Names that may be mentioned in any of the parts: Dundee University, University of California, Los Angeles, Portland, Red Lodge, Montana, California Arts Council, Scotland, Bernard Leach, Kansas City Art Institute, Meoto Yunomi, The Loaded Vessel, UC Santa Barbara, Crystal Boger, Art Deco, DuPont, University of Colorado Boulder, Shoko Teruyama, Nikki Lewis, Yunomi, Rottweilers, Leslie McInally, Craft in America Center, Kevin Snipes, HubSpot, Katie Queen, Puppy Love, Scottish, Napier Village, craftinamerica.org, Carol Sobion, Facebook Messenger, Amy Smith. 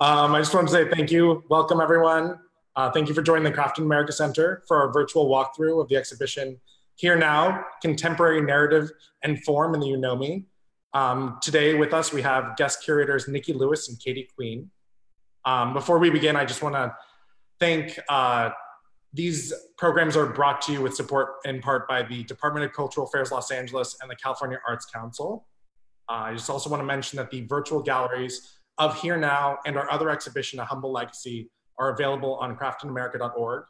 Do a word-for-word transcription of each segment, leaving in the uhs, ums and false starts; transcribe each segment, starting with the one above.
Um, I just want to say thank you. Welcome, everyone. Uh, thank you for joining the Craft in America Center for our virtual walkthrough of the exhibition Here Now, Contemporary Narrative and Form in the Yunomi. Um, today with us, we have guest curators Nikki Lewis and Katie Queen. Um, before we begin, I just want to thank uh, these programs are brought to you with support in part by the Department of Cultural Affairs, Los Angeles, and the California Arts Council. Uh, I just also want to mention that the virtual galleries of Here Now and our other exhibition, A Humble Legacy, are available on craftin america dot org.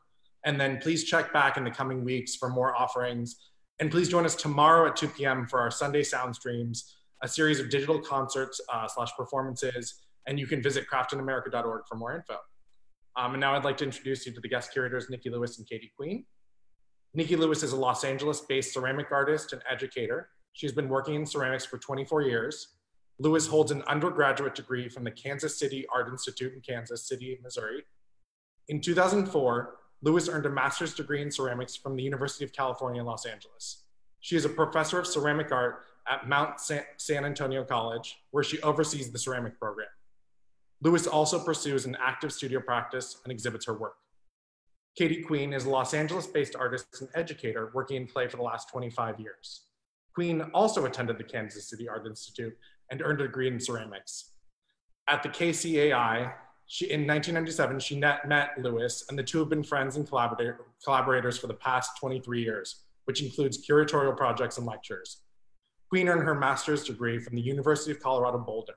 And then please check back in the coming weeks for more offerings. And please join us tomorrow at two p m for our Sunday Sound Streams, a series of digital concerts uh, slash performances. And you can visit craftin america dot org for more info. Um, and now I'd like to introduce you to the guest curators, Nikki Lewis and Katie Queen. Nikki Lewis is a Los Angeles-based ceramic artist and educator. She's been working in ceramics for twenty-four years. Lewis holds an undergraduate degree from the Kansas City Art Institute in Kansas City, Missouri. In two thousand four, Lewis earned a master's degree in ceramics from the University of California, Los Angeles. She is a professor of ceramic art at Mount San Antonio College, where she oversees the ceramic program. Lewis also pursues an active studio practice and exhibits her work. Katie Queen is a Los Angeles-based artist and educator working in clay for the last twenty-five years. Queen also attended the Kansas City Art Institute and earned a degree in ceramics. At the K C A I, she, in nineteen ninety-seven, she met Lewis, and the two have been friends and collaborator, collaborators for the past twenty-three years, which includes curatorial projects and lectures. Queen earned her master's degree from the University of Colorado Boulder.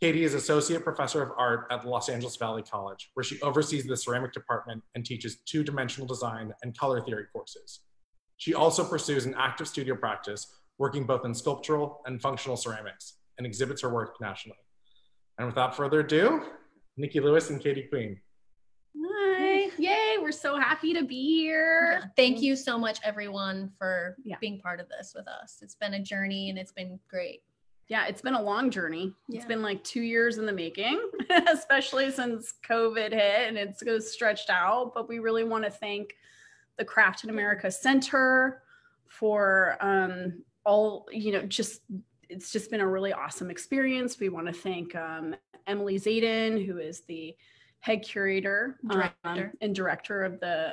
Katie is Associate Professor of Art at the Los Angeles Valley College, where she oversees the ceramic department and teaches two-dimensional design and color theory courses. She also pursues an active studio practice, working both in sculptural and functional ceramics, and exhibits her work nationally. And without further ado, Nikki Lewis and Katie Queen. Hi, yay, we're so happy to be here. Yeah. Thank you so much, everyone, for yeah. being part of this with us. It's been a journey and it's been great. Yeah, it's been a long journey. Yeah. It's been like two years in the making, especially since COVID hit and it's so stretched out. But we really want to thank the Craft in America Center for um, all, you know, just, it's just been a really awesome experience. We want to thank um, Emily Zayden, who is the head curator director. Um, and director of the,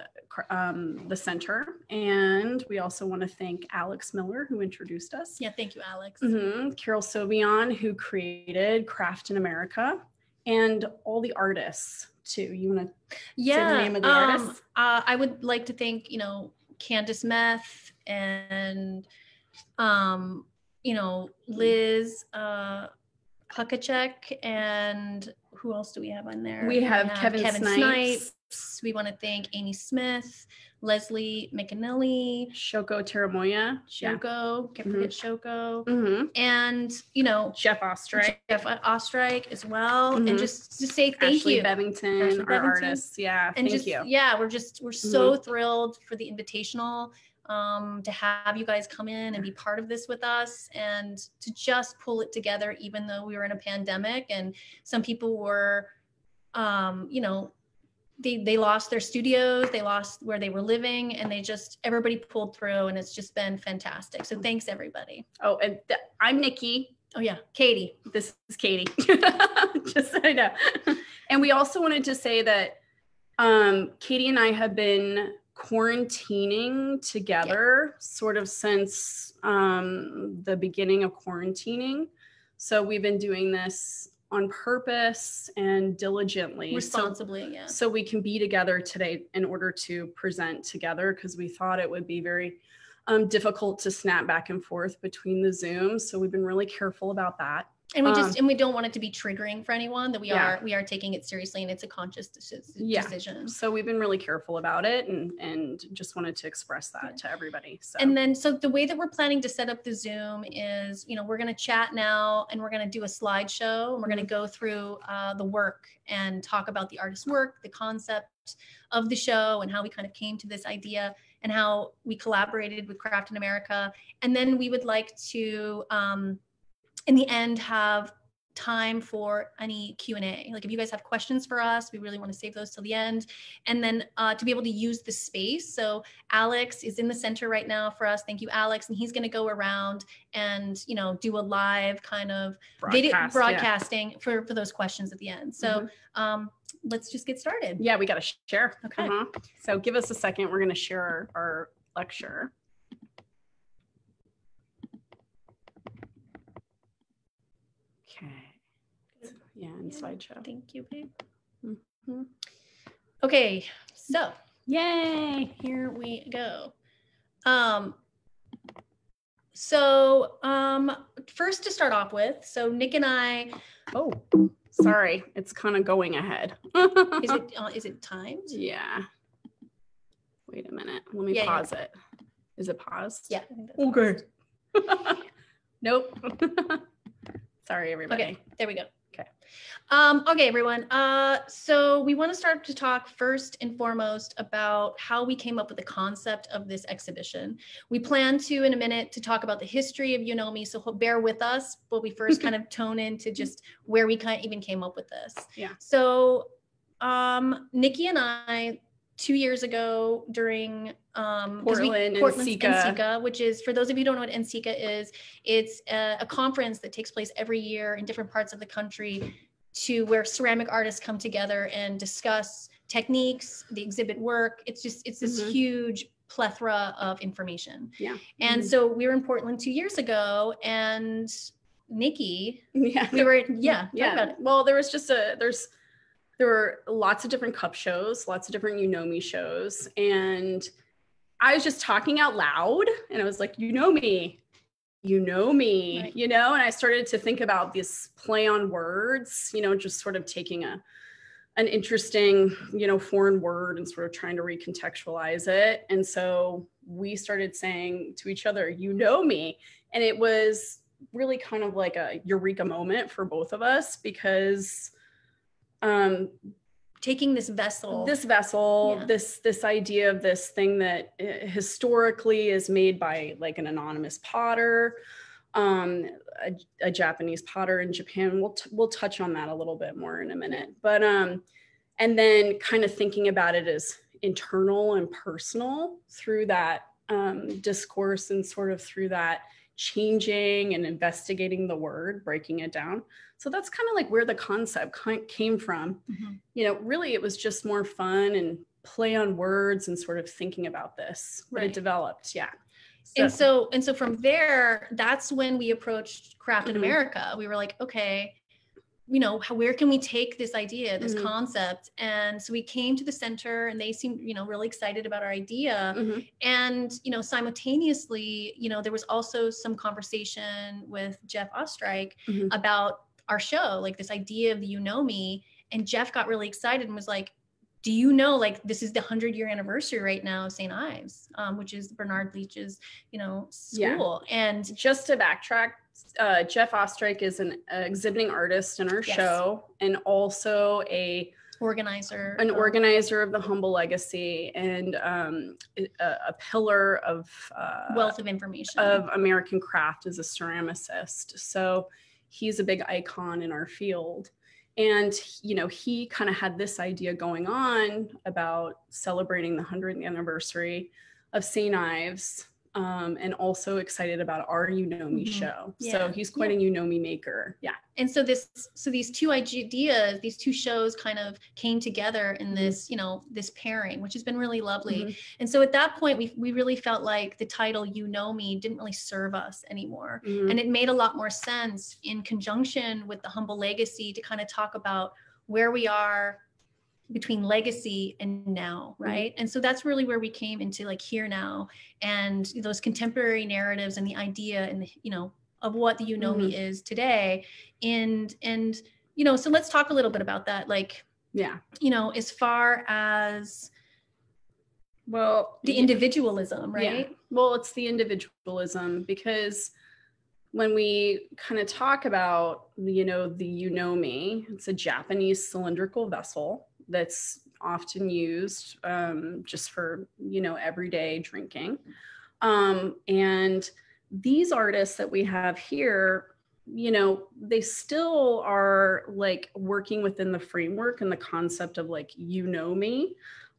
um, the center. And we also want to thank Alex Miller, who introduced us. Yeah, thank you, Alex. Mm-hmm. Carol Sobion, who created Craft in America, and all the artists too. You want to yeah, say the name of the um, artists? Uh, I would like to thank, you know, Candice Methe and, um, you know, Liz uh, Pechacek, and who else do we have on there? We have, we have Kevin, Kevin Snipes. Snipes. We want to thank Amy Smith, Leslie McInally, Shoko Teruyama. Shoko, yeah. Can't forget mm-hmm. Shoko. Mm-hmm. And, you know, Jeff Oestrich. Jeff Oestrich as well. Mm-hmm. And just to say thank Ashley you. Bevington, Ashley our Bevington. Artists. Yeah, and thank just, you. Yeah, we're just, we're so mm-hmm. thrilled for the invitational um, to have you guys come in and be part of this with us and to just pull it together, even though we were in a pandemic and some people were, um, you know, They, they lost their studios, they lost where they were living, and they just, everybody pulled through, and it's just been fantastic. So thanks, everybody. Oh, and I'm Nikki. Oh, yeah. Katie. This is Katie. Just so I know. And we also wanted to say that um, Katie and I have been quarantining together yeah. sort of since um, the beginning of quarantining. So we've been doing this on purpose and diligently. Responsibly, so, yeah. So we can be together today in order to present together, because we thought it would be very um, difficult to snap back and forth between the Zooms. So we've been really careful about that. And we um, just, and we don't want it to be triggering for anyone that we yeah. are, we are taking it seriously, and it's a conscious decision. Yeah. So we've been really careful about it, and, and just wanted to express that yeah. to everybody. So. And then, so the way that we're planning to set up the Zoom is, you know, we're going to chat now, and we're going to do a slideshow, and we're going to go through uh, the work and talk about the artist's work, the concept of the show, and how we kind of came to this idea, and how we collaborated with Craft in America. And then we would like to, um, in the end, have time for any Q and A. Like if you guys have questions for us, we really want to save those till the end. And then uh, to be able to use the space. So Alex is in the center right now for us. Thank you, Alex. And he's going to go around and, you know, do a live kind of Broadcast, video broadcasting yeah. for, for those questions at the end. So mm-hmm. um, let's just get started. Yeah, we got to share. Okay. Uh-huh. So give us a second. We're going to share our, our lecture. Yeah, and slideshow. Thank you, babe. Mm-hmm. Okay, so yay, here we go. Um, so um, first to start off with, so Nick and I. Oh, sorry, it's kind of going ahead. is it uh, is it timed? Yeah. Wait a minute. Let me yeah, pause yeah. it. Is it paused? Yeah. Okay. Nope. Sorry, everybody. Okay, there we go. Okay. Um, okay, everyone. Uh, so we want to start to talk first and foremost about how we came up with the concept of this exhibition. We plan to, in a minute, to talk about the history of Yunomi, so bear with us, but we first kind of tone into just where we kind of even came up with this. Yeah. So um, Nikki and I, two years ago during um, Portland, we, Portland NSICA. NSICA, which is, for those of you who don't know what NSICA is, it's a, a conference that takes place every year in different parts of the country to where ceramic artists come together and discuss techniques, the exhibit work. It's just, it's this mm-hmm. huge plethora of information. Yeah. And mm-hmm. so we were in Portland two years ago and Nikki, yeah. we were, yeah, yeah. About it. Well, there was just a, there's, There were lots of different cup shows, lots of different Yunomi shows. And I was just talking out loud and I was like, Yunomi, Yunomi, right. you know, and I started to think about this play on words, you know, just sort of taking a, an interesting, you know, foreign word and sort of trying to recontextualize it. And so we started saying to each other, Yunomi. And it was really kind of like a eureka moment for both of us because Um, taking this vessel, this vessel, yeah. this, this idea of this thing that historically is made by like an anonymous potter, um, a, a Japanese potter in Japan. We'll, t we'll touch on that a little bit more in a minute, but, um, and then kind of thinking about it as internal and personal through that, um, discourse and sort of through that changing and investigating the word, breaking it down. So that's kind of like where the concept came from. Mm-hmm. You know, really it was just more fun and play on words and sort of thinking about this, right. But it developed, yeah. So. And so, and so from there, that's when we approached Craft in mm-hmm. America. We were like, okay, you know, how, where can we take this idea, this mm-hmm. concept? And so we came to the center and they seemed, you know, really excited about our idea. Mm-hmm. And, you know, simultaneously, you know, there was also some conversation with Jeff Oestrich mm-hmm. about our show, like this idea of the Yunomi. And Jeff got really excited and was like, do you know, like, this is the hundred year anniversary right now of Saint Ives, um, which is Bernard Leach's, you know, school. Yeah. And just to backtrack, uh, Jeff Oestrich is an uh, exhibiting artist in our yes. show and also a organizer, an um, organizer of the Humble Legacy and um, a, a pillar of uh, wealth of information of American craft as a ceramicist. So he's a big icon in our field. And, you know, he kind of had this idea going on about celebrating the hundredth anniversary of Saint Ives um, and also excited about our Yunomi mm-hmm. show. Yeah. So he's quite yeah. a Yunomi maker. Yeah. And so this, so these two ideas, these two shows kind of came together in this, you know, this pairing, which has been really lovely. Mm-hmm. And so at that point, we, we really felt like the title Yunomi didn't really serve us anymore. Mm-hmm. And it made a lot more sense in conjunction with the Humble Legacy to kind of talk about where we are between legacy and now, right? Mm-hmm. And so that's really where we came into like Here Now and those contemporary narratives and the idea and the, you know, of what the Yunomi mm-hmm. is today. And, and, you know, so let's talk a little bit about that. Like, yeah, you know, as far as, well, the individualism, right? Yeah. Well, it's the individualism because when we kind of talk about, you know, the Yunomi, it's a Japanese cylindrical vessel that's often used um, just for, you know, everyday drinking. Um, and these artists that we have here you know, they still are like working within the framework and the concept of like, you know me,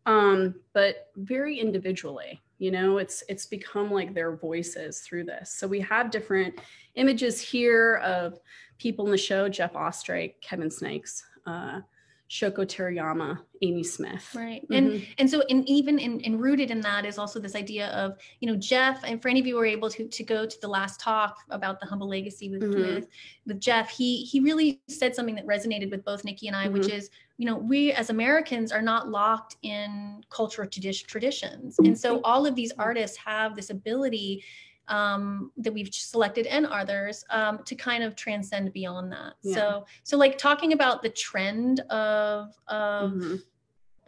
um, but very individually, you know, it's, it's become like their voices through this. So we have different images here of people in the show, Jeff Oestrich, Kevin Snipes, uh, Shoko Teruyama, Amy Smith. Right. Mm-hmm. And and so and even in, in rooted in that is also this idea of, you know, Jeff, and for any of you who were able to to go to the last talk about the humble legacy with, mm-hmm. with, with Jeff, he he really said something that resonated with both Nikki and I, mm-hmm. which is, you know, we as Americans are not locked in cultural tradi- traditions. And so all of these artists have this ability um that we've selected and others um to kind of transcend beyond that. Yeah. So so like talking about the trend of of mm-hmm.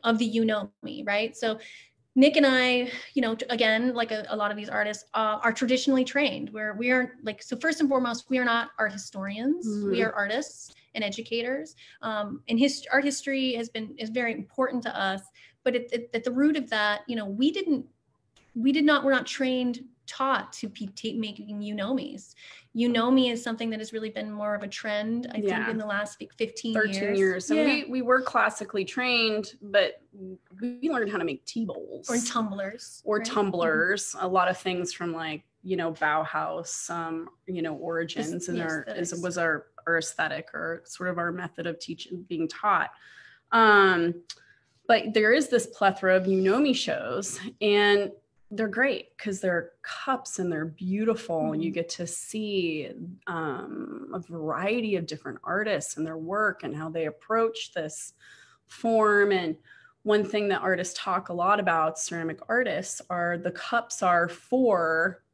of the Yunomi, right? So Nick and I, you know, again, like a, a lot of these artists uh, are traditionally trained where we are like, so first and foremost, we are not art historians, mm-hmm. we are artists and educators. Um and his art history has been is very important to us, but at, at, at the root of that, you know, we didn't we did not we're not trained taught to be making Yunomis. Yunomi is something that has really been more of a trend, I yeah. think, in the last fifteen, thirteen years. thirteen years. So yeah. we, we were classically trained, but we learned how to make tea bowls. Or tumblers. Or right? tumblers. Mm-hmm. A lot of things from like, you know, Bauhaus, um, you know, origins and our is, was our, our aesthetic or sort of our method of teaching, being taught. Um, but there is this plethora of Yunomi shows, and they're great because they're cups and they're beautiful. Mm-hmm. You get to see um, a variety of different artists and their work and how they approach this form. And one thing that artists talk a lot about, ceramic artists, are the cups are for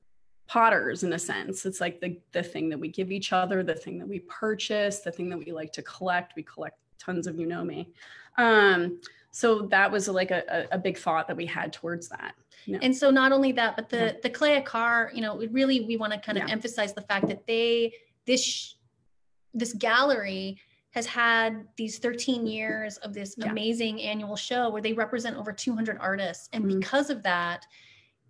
potters in a sense. It's like the, the thing that we give each other, the thing that we purchase, the thing that we like to collect. We collect tons of Yunomi. Um, So that was like a, a big thought that we had towards that. No. And so not only that, but the, yeah. the Clea Carr, you know, we really, we want to kind of yeah. emphasize the fact that they, this, this gallery has had these thirteen years of this yeah. amazing annual show where they represent over two hundred artists. And mm-hmm. because of that,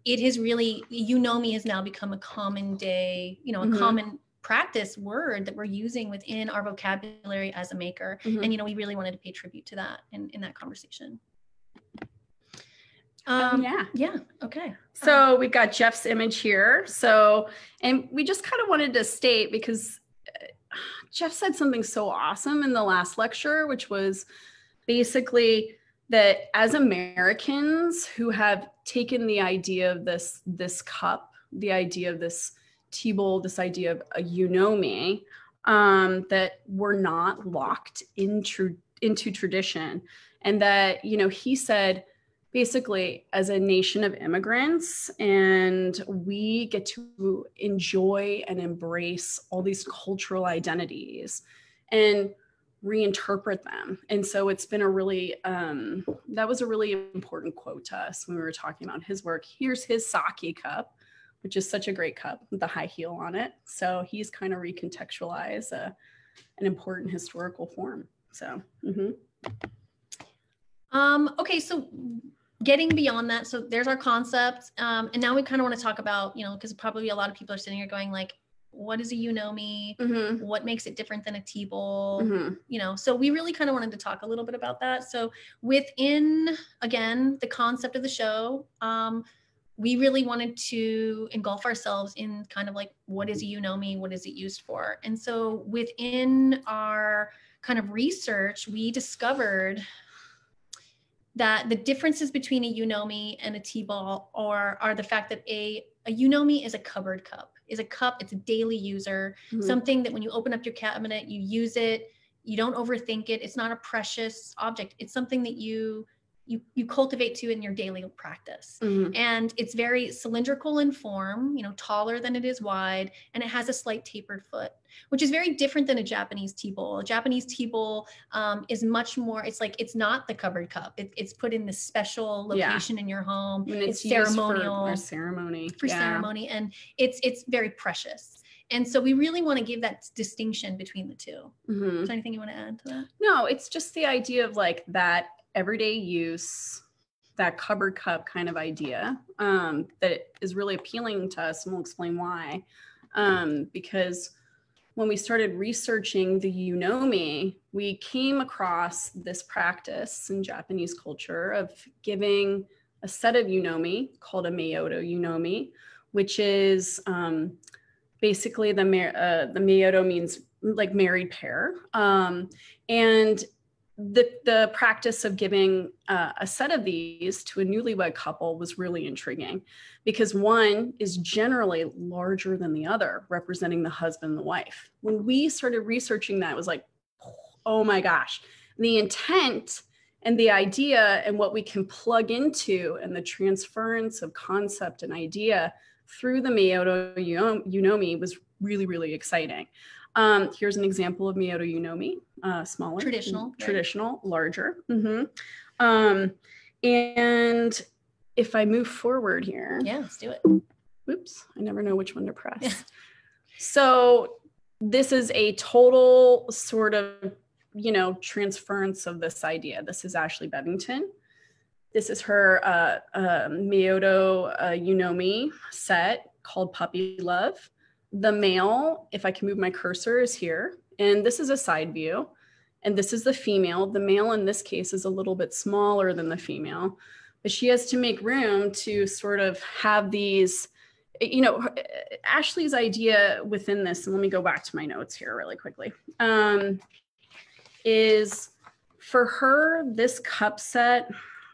it has really, Yunomi has now become a common day, you know, a mm-hmm. common practice word that we're using within our vocabulary as a maker. Mm-hmm. And, you know, we really wanted to pay tribute to that in, in that conversation. Um, um, yeah. Yeah. Okay. So um, we've got Jeff's image here. So, and we just kind of wanted to state, because Jeff said something so awesome in the last lecture, which was basically that as Americans who have taken the idea of this, this cup, the idea of this tea bowl, this idea of a Yunomi, um, that we're not locked into, into tradition. And that, you know, he said, basically, as a nation of immigrants, and we get to enjoy and embrace all these cultural identities and reinterpret them. And so it's been a really, um, that was a really important quote to us when we were talking about his work. Here's his sake cup, which is such a great cup with the high heel on it. So he's kind of recontextualized uh, an important historical form. So, mm-hmm. um, okay, so getting beyond that, so there's our concept. Um, and now we kind of want to talk about, you know, because probably a lot of people are sitting here going like, what is a Yunomi? Mm-hmm. What makes it different than a tea bowl? Mm-hmm. You know, so we really kind of wanted to talk a little bit about that. So within, again, the concept of the show, um, we really wanted to engulf ourselves in kind of like, what is a Yunomi? What is it used for? And so within our kind of research, we discovered that the differences between a Yunomi and a tea ball are, are the fact that a, a Yunomi is a cupboard cup, is a cup, it's a daily user, mm-hmm. something that when you open up your cabinet, you use it, you don't overthink it, it's not a precious object, it's something that you You, you cultivate to in your daily practice. Mm-hmm. And it's very cylindrical in form, you know, taller than it is wide, and it has a slight tapered foot, which is very different than a Japanese tea bowl. A Japanese tea bowl um, is much more, it's like, it's not the cupboard cup. It, it's put in this special location yeah. in your home. And it's, it's ceremonial. For, for ceremony. For yeah. ceremony. And it's, it's very precious. And so we really want to give that distinction between the two. Mm-hmm. Is there anything you want to add to that? No, it's just the idea of like that everyday use, that cupboard cup kind of idea um, that is really appealing to us, and we'll explain why. Um, because when we started researching the Yunomi, we came across this practice in Japanese culture of giving a set of Yunomi called a Meoto Yunomi, which is um, basically the, uh, the Meoto means like married pair. Um, and the, the practice of giving uh, a set of these to a newlywed couple was really intriguing because one is generally larger than the other, representing the husband and the wife. When we started researching that, it was like, oh my gosh, the intent and the idea and what we can plug into and the transference of concept and idea through the Meoto Yunomi was really, really exciting. Um, here's an example of Meoto Yunomi, uh, smaller. Traditional. Traditional, larger. Mm-hmm. Um, and if I move forward here. Yeah, let's do it. Oops, I never know which one to press. Yeah. So this is a total sort of, you know, transference of this idea. This is Ashley Bevington. This is her uh, uh, Meoto uh, Yunomi set called Puppy Love. The male, if I can move my cursor, is here. And this is a side view. And this is the female. The male in this case is a little bit smaller than the female. But she has to make room to sort of have these, you know, Ashley's idea within this, and let me go back to my notes here really quickly, um, is for her, this cup set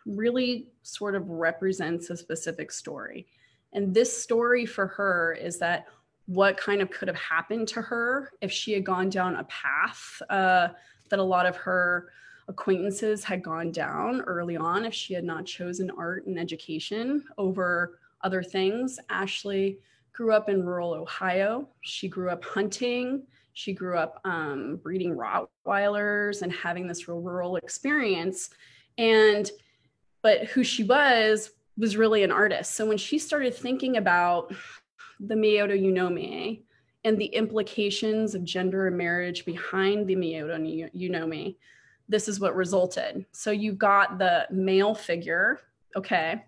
really sort of represents a specific story. And this story for her is that what kind of could have happened to her if she had gone down a path uh, that a lot of her acquaintances had gone down early on, if she had not chosen art and education over other things. Ashley grew up in rural Ohio. She grew up hunting. She grew up um, breeding Rottweilers and having this real rural experience. And, but who she was, was really an artist. So when she started thinking about the Meoto Yunomi and the implications of gender and marriage behind the Meoto Yunomi, this is what resulted. So you've got the male figure, okay,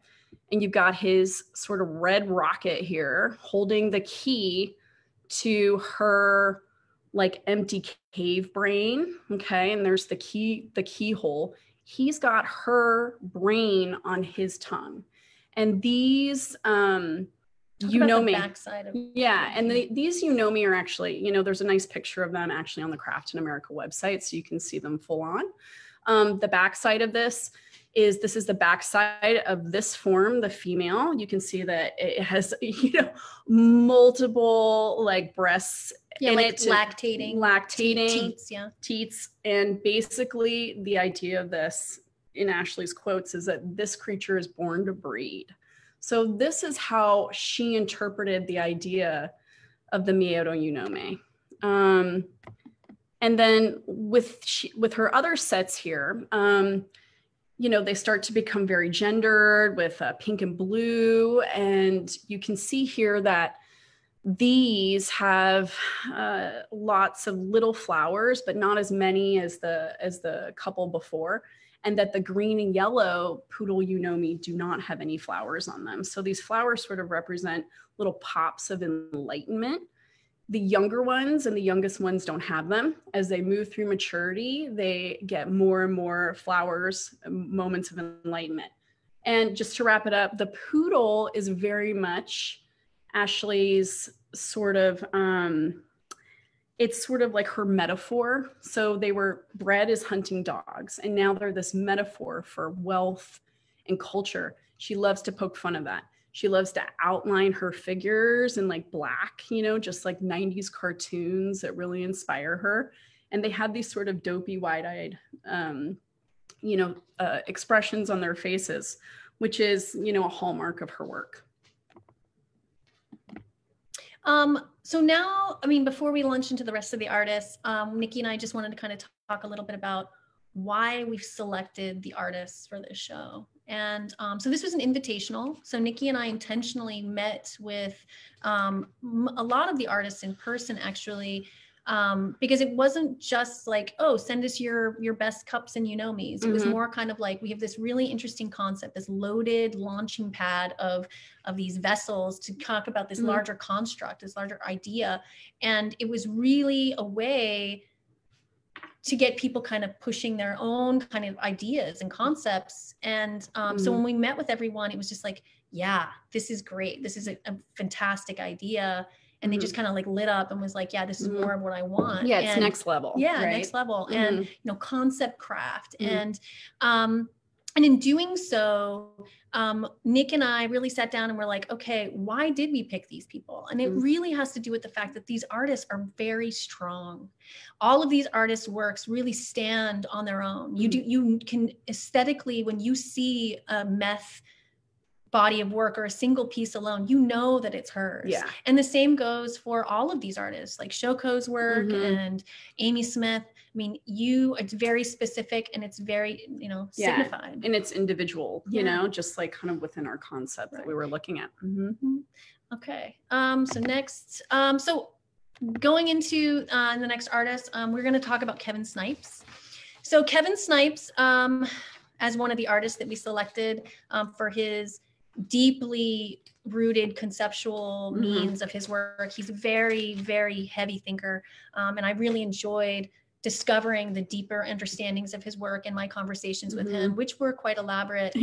and you've got his sort of red rocket here holding the key to her like empty cave brain, okay, and there's the key, the keyhole. He's got her brain on his tongue. And these, um, Talk Yunomi. Of yeah, and the, these Yunomi are actually, you know, there's a nice picture of them actually on the Craft in America website, so you can see them full on. Um, the backside of this is, this is the backside of this form, the female. You can see that it has, you know, multiple like breasts yeah, in like it. lactating. Lactating. Teats, yeah. Teats. And basically the idea of this, in Ashley's quotes, is that this creature is born to breed. So this is how she interpreted the idea of the Meoto Yunomi. Um, and then with, she, with her other sets here, um, you know, they start to become very gendered with uh, pink and blue. And you can see here that these have uh, lots of little flowers, but not as many as the, as the couple before. And that the green and yellow Poodle Yunomi do not have any flowers on them. So these flowers sort of represent little pops of enlightenment. The younger ones and the youngest ones don't have them. As they move through maturity, they get more and more flowers, moments of enlightenment. And just to wrap it up, the Poodle is very much Ashley's sort of, um, it's sort of like her metaphor. So they were bred as hunting dogs, and now they're this metaphor for wealth and culture. She loves to poke fun of that. She loves to outline her figures in like black, you know, just like nineties cartoons that really inspire her. And they have these sort of dopey, wide-eyed, um, you know, uh, expressions on their faces, which is, you know, a hallmark of her work. Um, so now, I mean, before we launch into the rest of the artists, um, Nikki and I just wanted to kind of talk a little bit about why we've selected the artists for this show. And um, so this was an invitational. So Nikki and I intentionally met with um, a lot of the artists in person, actually, um, because it wasn't just like, oh, send us your, your best cups and Yunomis. Mm-hmm. It was more kind of like, we have this really interesting concept, this loaded launching pad of, of these vessels to talk about this mm-hmm. larger construct, this larger idea. And it was really a way to get people kind of pushing their own kind of ideas and concepts. And um, mm-hmm. so when we met with everyone, it was just like, yeah, this is great. This is a, a fantastic idea. And they mm-hmm. just kind of like lit up and was like, yeah, this is mm-hmm. more of what I want. Yeah, it's and, next level. Yeah, right? next level. Mm-hmm. And, you know, concept craft. Mm-hmm. And, um, and in doing so, um, Nick and I really sat down and were like, okay, why did we pick these people? And it mm-hmm. really has to do with the fact that these artists are very strong. All of these artists' works really stand on their own. You mm-hmm. do, you can aesthetically, when you see a meth body of work or a single piece alone, you know that it's hers. Yeah. And the same goes for all of these artists, like Shoko's work mm-hmm. and Amy Smith. I mean, you, it's very specific and it's very, you know, yeah. signified. And it's individual, yeah. you know, just like kind of within our concept right. that we were looking at. Mm-hmm. Okay. Um, so next, um, so going into uh, the next artist, um, we're going to talk about Kevin Snipes. So Kevin Snipes, um, as one of the artists that we selected um, for his deeply rooted conceptual mm-hmm. means of his work. He's a very, very heavy thinker. Um, and I really enjoyed discovering the deeper understandings of his work in my conversations mm-hmm. with him, which were quite elaborate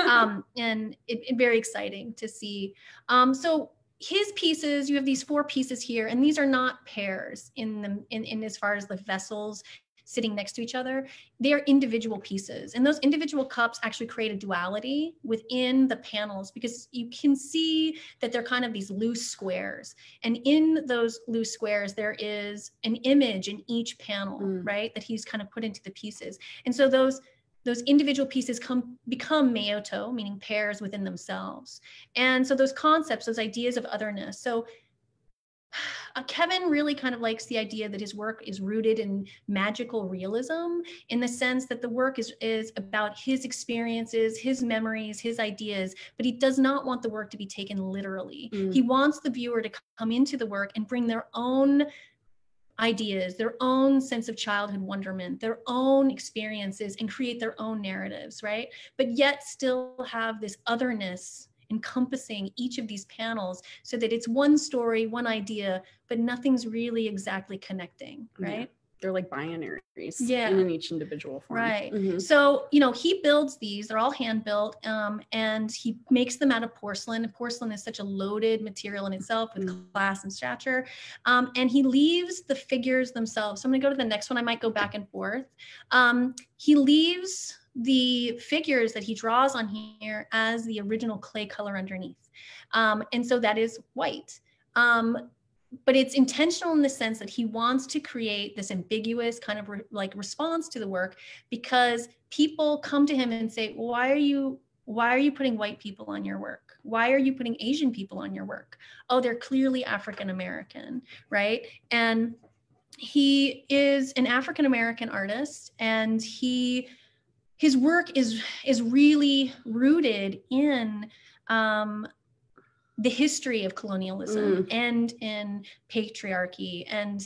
um, and it, it very exciting to see. Um, so his pieces, you have these four pieces here, and these are not pairs in the in, in as far as the vessels sitting next to each other. They are individual pieces. And those individual cups actually create a duality within the panels, because you can see that they're kind of these loose squares. And in those loose squares, there is an image in each panel, mm. right? That he's kind of put into the pieces. And so those, those individual pieces come become meoto, meaning pairs within themselves. And so those concepts, those ideas of otherness. So Uh, Kevin really kind of likes the idea that his work is rooted in magical realism, in the sense that the work is, is about his experiences, his memories, his ideas, but he does not want the work to be taken literally. Mm. He wants the viewer to come into the work and bring their own ideas, their own sense of childhood wonderment, their own experiences, and create their own narratives, right? But yet still have this otherness encompassing each of these panels, so that it's one story, one idea, but nothing's really exactly connecting, right? Yeah. They're like binaries yeah. in each individual form. Right. Mm-hmm. So, you know, he builds these, they're all hand built, um, and he makes them out of porcelain. And porcelain is such a loaded material in itself with mm-hmm. class and stature. Um, and he leaves the figures themselves. So I'm gonna go to the next one. I might go back and forth. Um, he leaves the figures that he draws on here as the original clay color underneath. Um, and so that is white. Um, but it's intentional in the sense that he wants to create this ambiguous kind of re- like response to the work, because people come to him and say, why are you, why are you putting white people on your work? Why are you putting Asian people on your work? Oh, they're clearly African-American, right? And he is an African-American artist, and he His work is, is really rooted in um, the history of colonialism mm. and in patriarchy and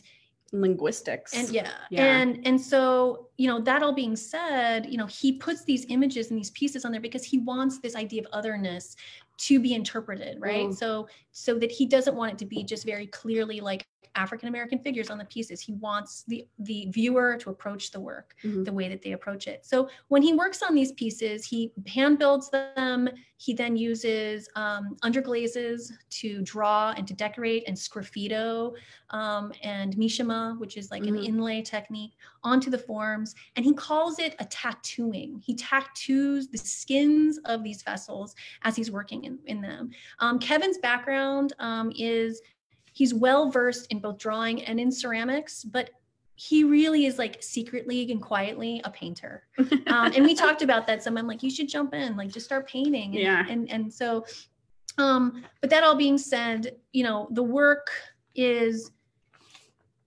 linguistics. And yeah. yeah. And, and so, you know, that all being said, you know, he puts these images and these pieces on there because he wants this idea of otherness to be interpreted, right? Mm. So, so that he doesn't want it to be just very clearly like African-American figures on the pieces. He wants the, the viewer to approach the work mm-hmm. the way that they approach it. So when he works on these pieces, he hand builds them. He then uses um, underglazes to draw and to decorate, and sgraffito um, and Mishima, which is like mm-hmm. an inlay technique, onto the forms. And he calls it a tattooing. He tattoos the skins of these vessels as he's working in, in them. Um, Kevin's background um, is he's well-versed in both drawing and in ceramics, but he really is like secretly and quietly a painter. Um, and we talked about that some. I'm like, you should jump in, like just start painting. And, yeah. And, and so, um, but that all being said, you know, the work is,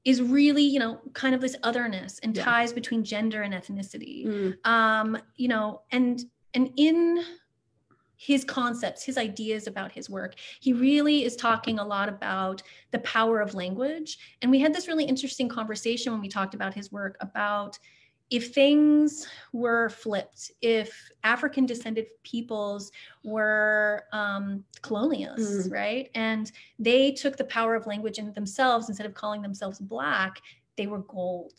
is really, you know, kind of this otherness and yeah. ties between gender and ethnicity. Mm. Um, you know, and, and in his concepts, his ideas about his work. He really is talking a lot about the power of language. And we had this really interesting conversation when we talked about his work about if things were flipped, if African descended peoples were um, colonialists, mm. right? And they took the power of language in themselves, instead of calling themselves Black, they were gold.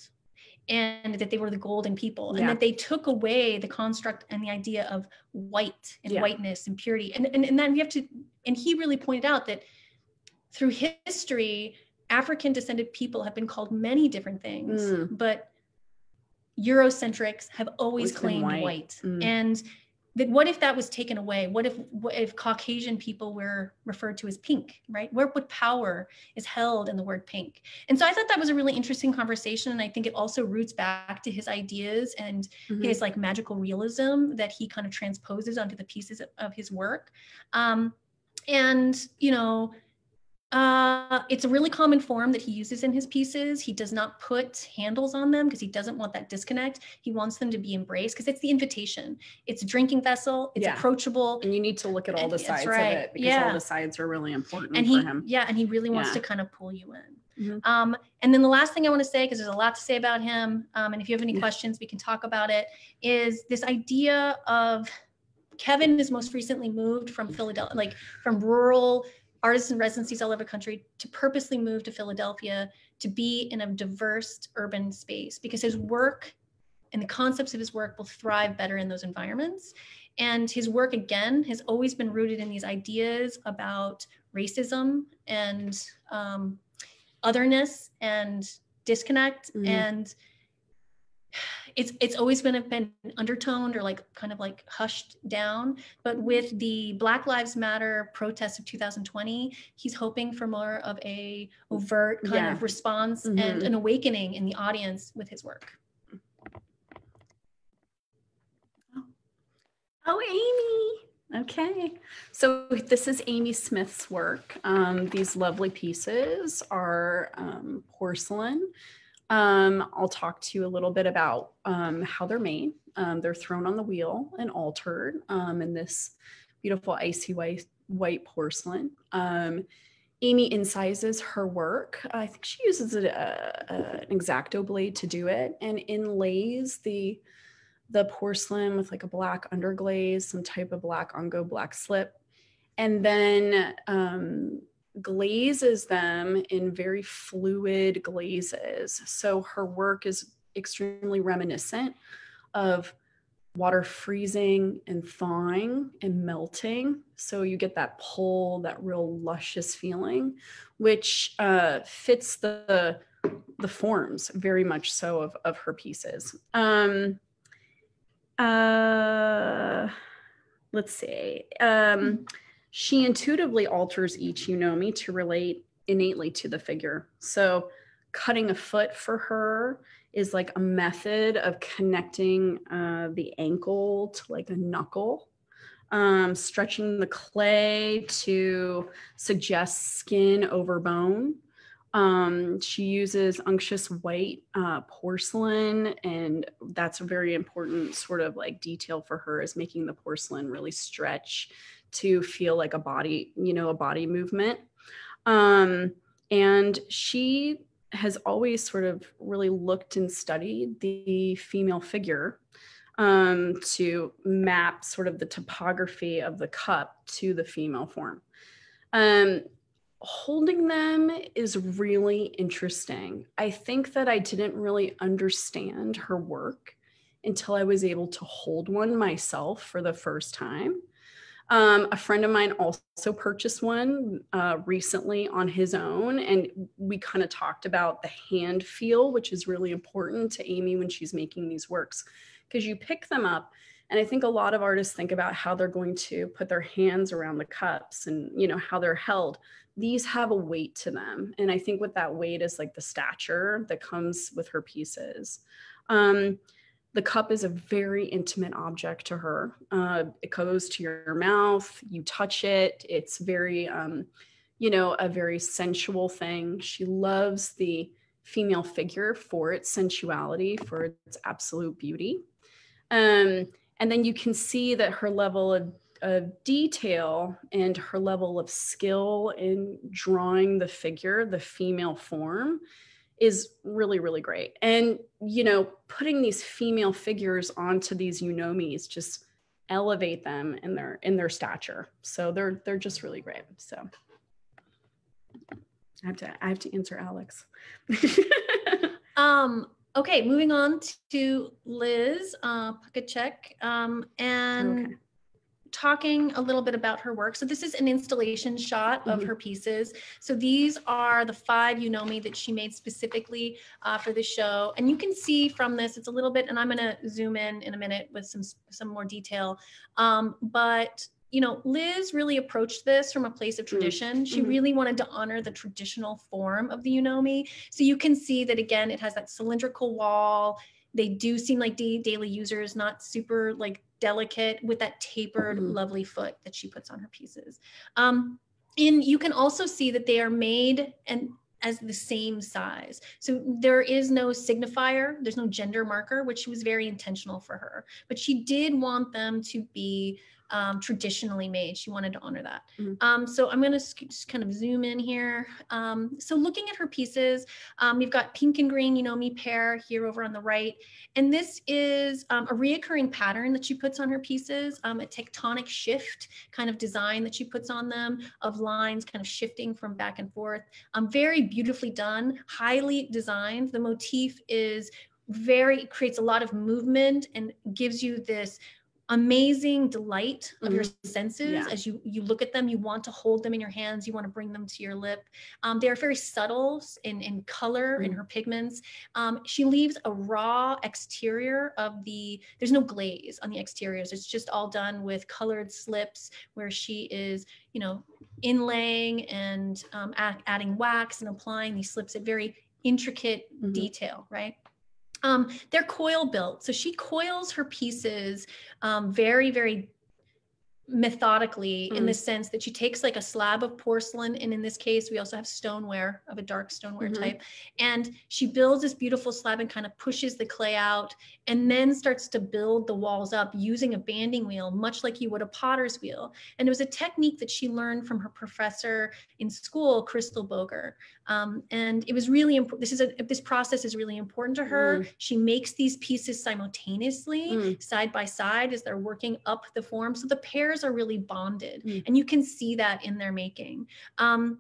And that they were the golden people, yeah. and that they took away the construct and the idea of white and yeah. whiteness and purity. And, and, and then we have to, and he really pointed out that through history, African descended people have been called many different things, mm. but Eurocentrics have always We've claimed white. white. Mm. And that what if that was taken away? What if, what if Caucasian people were referred to as pink, right? Where what power is held in the word pink? And so I thought that was a really interesting conversation. And I think it also roots back to his ideas and mm-hmm. his like magical realism that he kind of transposes onto the pieces of, of his work. Um, and, you know, Uh, it's a really common form that he uses in his pieces. He does not put handles on them because he doesn't want that disconnect. He wants them to be embraced because it's the invitation. It's a drinking vessel. It's yeah. approachable. And you need to look at all and, the sides right. of it because yeah. all the sides are really important and he, for him. Yeah, and he really wants yeah. to kind of pull you in. Mm-hmm. Um, and then the last thing I want to say, because there's a lot to say about him, um, and if you have any yeah. questions, we can talk about it, is this idea of Kevin is most recently moved from Philadelphia, like from rural artists in residencies all over the country to purposely move to Philadelphia to be in a diverse urban space because his work and the concepts of his work will thrive better in those environments. And his work, again, has always been rooted in these ideas about racism and um, otherness and disconnect. Mm-hmm. And it's it's always been, been undertoned or like kind of like hushed down, but with the Black Lives Matter protests of two thousand twenty, he's hoping for more of a overt kind yeah. of response mm-hmm. and an awakening in the audience with his work. Oh, Amy, okay. So this is Amy Smith's work. Um, these lovely pieces are um, porcelain. Um, I'll talk to you a little bit about um, how they're made. Um, they're thrown on the wheel and altered um, in this beautiful icy white, white porcelain. Um, Amy incises her work. I think she uses a, a, an X-Acto blade to do it and inlays the, the porcelain with like a black underglaze, some type of black ungo, black slip, and then um, glazes them in very fluid glazes. So her work is extremely reminiscent of water freezing and thawing and melting. So you get that pull, that real luscious feeling, which uh, fits the, the forms very much so of, of her pieces. Um, uh, let's see. Um, She intuitively alters each Yunomi to relate innately to the figure. So cutting a foot for her is like a method of connecting uh, the ankle to like a knuckle, um, stretching the clay to suggest skin over bone. Um, she uses unctuous white uh, porcelain, and that's a very important sort of like detail for her, is making the porcelain really stretch to feel like a body, you know, a body movement. Um, and she has always sort of really looked and studied the female figure um, to map sort of the topography of the cup to the female form. Um, Holding them is really interesting. I think that I didn't really understand her work until I was able to hold one myself for the first time. Um, a friend of mine also purchased one uh, recently on his own, and we kind of talked about the hand feel, which is really important to Amy when she's making these works, because you pick them up. And I think a lot of artists think about how they're going to put their hands around the cups and, you know, how they're held. These have a weight to them. And I think with that weight is like the stature that comes with her pieces. Um, the cup is a very intimate object to her. Uh, it goes to your mouth, you touch it. It's very, um, you know, a very sensual thing. She loves the female figure for its sensuality, for its absolute beauty. Um, And then you can see that her level of of detail and her level of skill in drawing the figure, the female form, is really, really great. And, you know, putting these female figures onto these Yunomis just elevate them in their in their stature. So they're they're just really great. So I have to I have to answer Alex. um okay, moving on to Liz uh Pechacek, um and okay. talking a little bit about her work. So this is an installation shot of mm-hmm. her pieces. So these are the five Yunomi that she made specifically uh, for the show. And you can see from this, it's a little bit, and I'm gonna zoom in in a minute with some, some more detail. Um, but you know, Liz really approached this from a place of tradition. Mm-hmm. She mm-hmm. really wanted to honor the traditional form of the Yunomi. So you can see that again, it has that cylindrical wall. They do seem like daily users, not super like delicate, with that tapered, mm-hmm. lovely foot that she puts on her pieces. Um, and you can also see that they are made and as the same size. So there is no signifier, there's no gender marker, which was very intentional for her. But she did want them to be um, traditionally made. She wanted to honor that. Mm-hmm. Um, so I'm gonna just kind of zoom in here. Um, so looking at her pieces, um, we've got pink and green Yunomi pair here over on the right. And this is um, a reoccurring pattern that she puts on her pieces, um, a tectonic shift kind of design that she puts on them of lines kind of shifting from back and forth. Um, very beautifully done, highly designed. The motif is very, creates a lot of movement and gives you this amazing delight of mm-hmm. your senses. Yeah. As you, you look at them, you want to hold them in your hands, you want to bring them to your lip. Um, they are very subtle in, in color, mm-hmm. in her pigments. Um, she leaves a raw exterior of the, there's no glaze on the exteriors. It's just all done with colored slips where she is, you know, inlaying and um, add, adding wax and applying these slips at very intricate mm-hmm. detail, right? Um, they're coil built. So she coils her pieces um, very, very methodically mm. in the sense that she takes like a slab of porcelain. And in this case, we also have stoneware of a dark stoneware mm-hmm. type. And she builds this beautiful slab and kind of pushes the clay out and then starts to build the walls up using a banding wheel, much like you would a potter's wheel. And it was a technique that she learned from her professor in school, Crystal Boger. Um, and it was really important. This is a, this process is really important to her. Mm. She makes these pieces simultaneously, mm. side by side, as they're working up the form. So the pairs are really bonded, mm. and you can see that in their making. Um,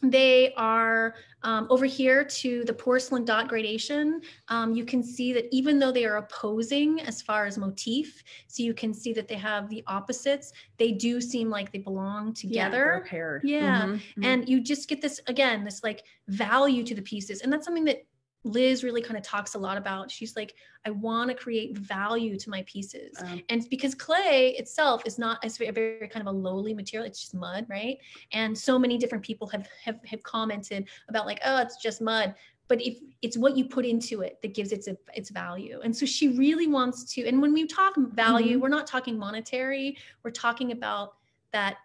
they are um, over here to the porcelain dot gradation. Um, you can see that even though they are opposing as far as motif, so you can see that they have the opposites, they do seem like they belong together. Yeah, paired. Yeah. Mm-hmm, mm-hmm. And you just get this, again, this like value to the pieces. And that's something that Liz really kind of talks a lot about. She's like, I want to create value to my pieces. Um, and because clay itself is not as very, very kind of a lowly material, it's just mud, right? And so many different people have, have, have commented about like, oh, it's just mud. But if it's what you put into it that gives its its value. And so she really wants to, and when we talk value, mm-hmm. we're not talking monetary, we're talking about that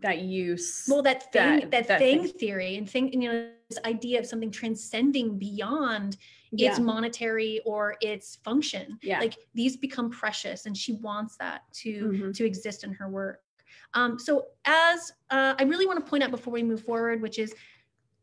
that use well that thing that, that, that thing, thing theory and think you know this idea of something transcending beyond yeah. its monetary or its function. Yeah, like these become precious, and she wants that to mm-hmm. to exist in her work. Um so as uh I really want to point out before we move forward, which is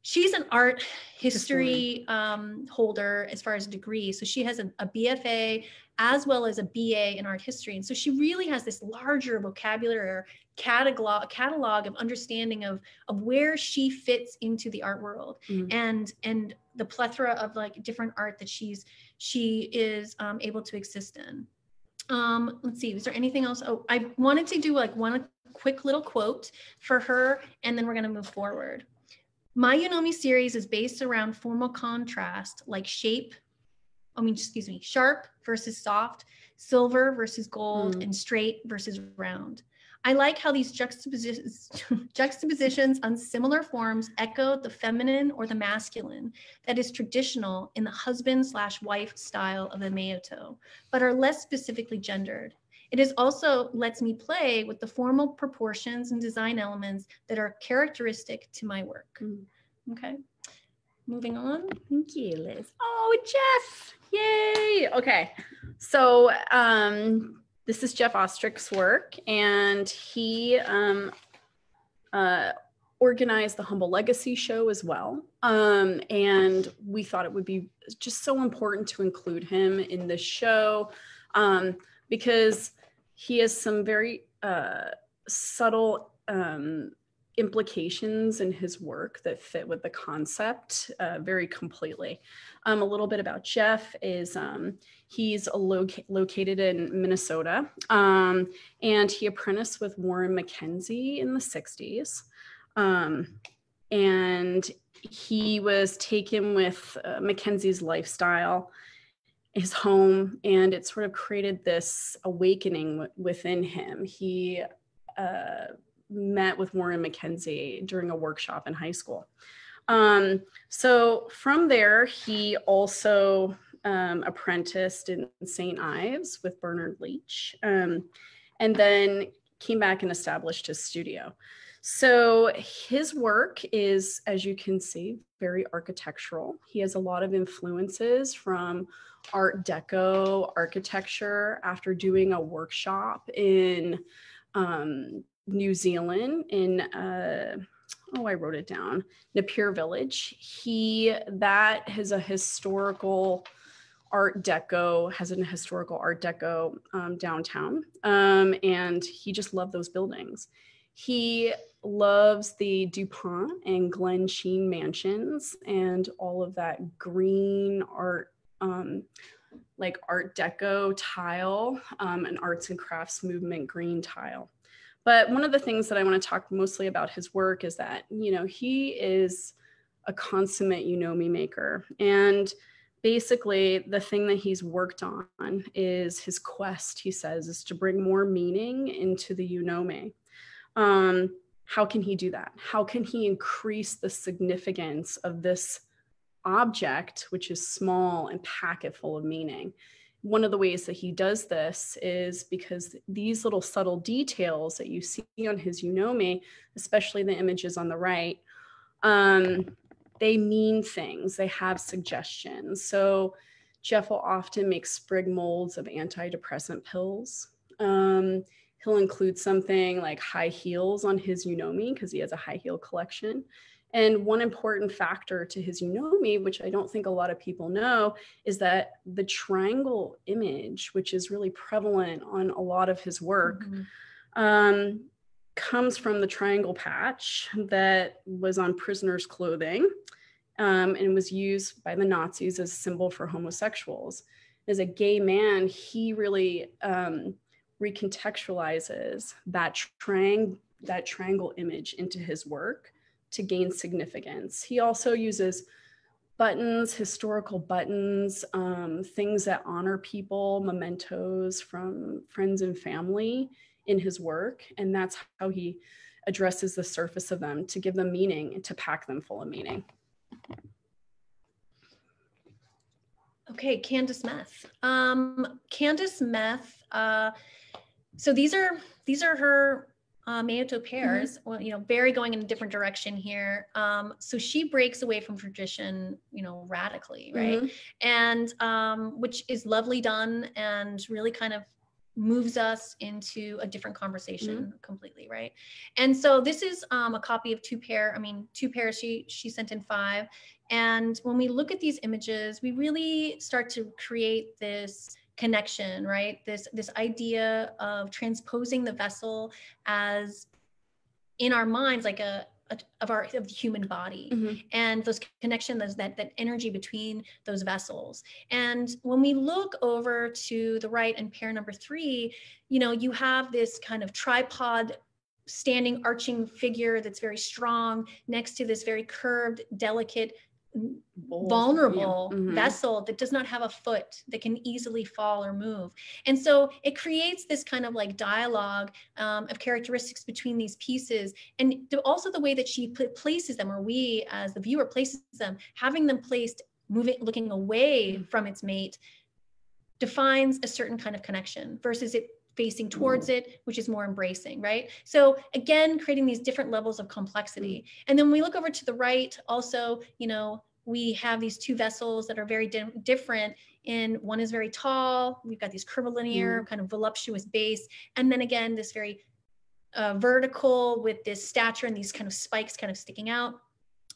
she's an art history um, holder as far as a degree. So she has a, a B F A as well as a B A in art history. And so she really has this larger vocabulary or catalog, catalog of understanding of, of where she fits into the art world mm-hmm. and, and the plethora of like different art that she's, she is um, able to exist in. Um, let's see, is there anything else? Oh, I wanted to do like one quick little quote for her, and then we're gonna move forward. My Yunomi series is based around formal contrast, like shape, I mean, excuse me, sharp versus soft, silver versus gold, mm. and straight versus round. I like how these juxtapositions, juxtapositions on similar forms echo the feminine or the masculine that is traditional in the husband slash wife style of the Meoto, but are less specifically gendered. It is also lets me play with the formal proportions and design elements that are characteristic to my work. Mm. Okay, moving on. Thank you, Liz. Oh, Jeff, yay. Okay, so um, This is Jeff Oestrich's work, and he um, uh, organized the Humble Legacy show as well. Um, and we thought it would be just so important to include him in this show um, because he has some very uh, subtle um, implications in his work that fit with the concept uh, very completely. Um, a little bit about Jeff is um, he's a loca located in Minnesota, um, and he apprenticed with Warren MacKenzie in the sixties. Um, and he was taken with uh, MacKenzie's lifestyle, his home, and it sort of created this awakening w within him. He uh, met with Warren MacKenzie during a workshop in high school. Um, so from there, he also um, apprenticed in Saint Ives with Bernard Leach, um, and then came back and established his studio. So his work is, as you can see, very architectural. He has a lot of influences from Art Deco architecture after doing a workshop in um, New Zealand in, uh, oh, I wrote it down, Napier Village. He, that has a historical Art Deco, has a historical Art Deco um, downtown. Um, and he just loved those buildings. He loves the DuPont and Glen Sheen mansions and all of that green art, um, like Art Deco tile, um, and arts and crafts movement green tile. But one of the things that I want to talk mostly about his work is that, you know, he is a consummate Yunomi maker. And basically the thing that he's worked on is his quest, he says, is to bring more meaning into the Yunomi. Um, how can he do that? How can he increase the significance of this object, which is small and packet full of meaning? One of the ways that he does this is because these little subtle details that you see on his Yunomi, especially the images on the right, um, they mean things, they have suggestions. So Jeff will often make sprig molds of antidepressant pills. Um, He'll include something like high heels on his Yunomi because he has a high heel collection. And one important factor to his Yunomi, which I don't think a lot of people know, is that the triangle image, which is really prevalent on a lot of his work, mm-hmm. um, comes from the triangle patch that was on prisoners' clothing um, and was used by the Nazis as a symbol for homosexuals. As a gay man, he really... Um, recontextualizes that triang that triangle image into his work to gain significance. He also uses buttons, historical buttons, um, things that honor people, mementos from friends and family in his work. And that's how he addresses the surface of them to give them meaning and to pack them full of meaning. Okay, Candice Methe. Um, Candice Methe, uh, so these are these are her uh, Meoto pairs, mm-hmm. well, you know, very going in a different direction here. Um, so she breaks away from tradition, you know, radically, right? Mm-hmm. And um, which is lovely done and really kind of moves us into a different conversation mm-hmm. completely, right? And so this is um, a copy of two pair, I mean, two pairs, she, she sent in five. And when we look at these images, we really start to create this connection, right? This, this idea of transposing the vessel as in our minds, like a, a of our of the human body mm-hmm. and those connection, those, that, that energy between those vessels. And when we look over to the right and pair number three, you know, you have this kind of tripod standing arching figure that's very strong next to this very curved, delicate, Bold. vulnerable yeah. mm-hmm. vessel that does not have a foot that can easily fall or move. And so it creates this kind of like dialogue um, of characteristics between these pieces, and also the way that she places them, or we as the viewer places them, having them placed moving looking away mm-hmm. from its mate defines a certain kind of connection versus it facing towards it, which is more embracing, right? So again, creating these different levels of complexity. And then when we look over to the right, also, you know, we have these two vessels that are very di different. In one is very tall. We've got these curvilinear, mm. kind of voluptuous base. And then again, this very uh, vertical with this stature and these kind of spikes kind of sticking out.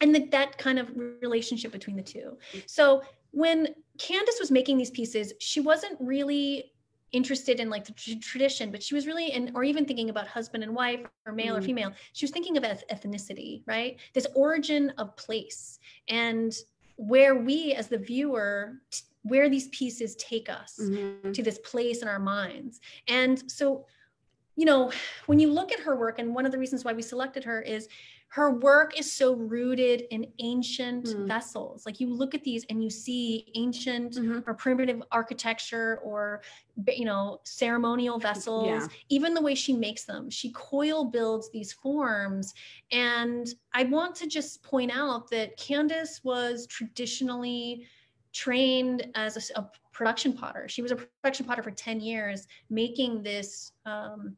And the, that kind of relationship between the two. So when Candice was making these pieces, she wasn't really interested in like the tr tradition, but she was really, in, or even thinking about husband and wife or male mm. or female, she was thinking of ethnicity, right? This origin of place and where we as the viewer, where these pieces take us mm-hmm. to this place in our minds. And so, you know, when you look at her work, and one of the reasons why we selected her is her work is so rooted in ancient mm. vessels. Like you look at these and you see ancient mm-hmm. or primitive architecture or, you know, ceremonial vessels, yeah. even the way she makes them. She coil builds these forms. And I want to just point out that Candice was traditionally trained as a, a production potter. She was a production potter for ten years, making this, um,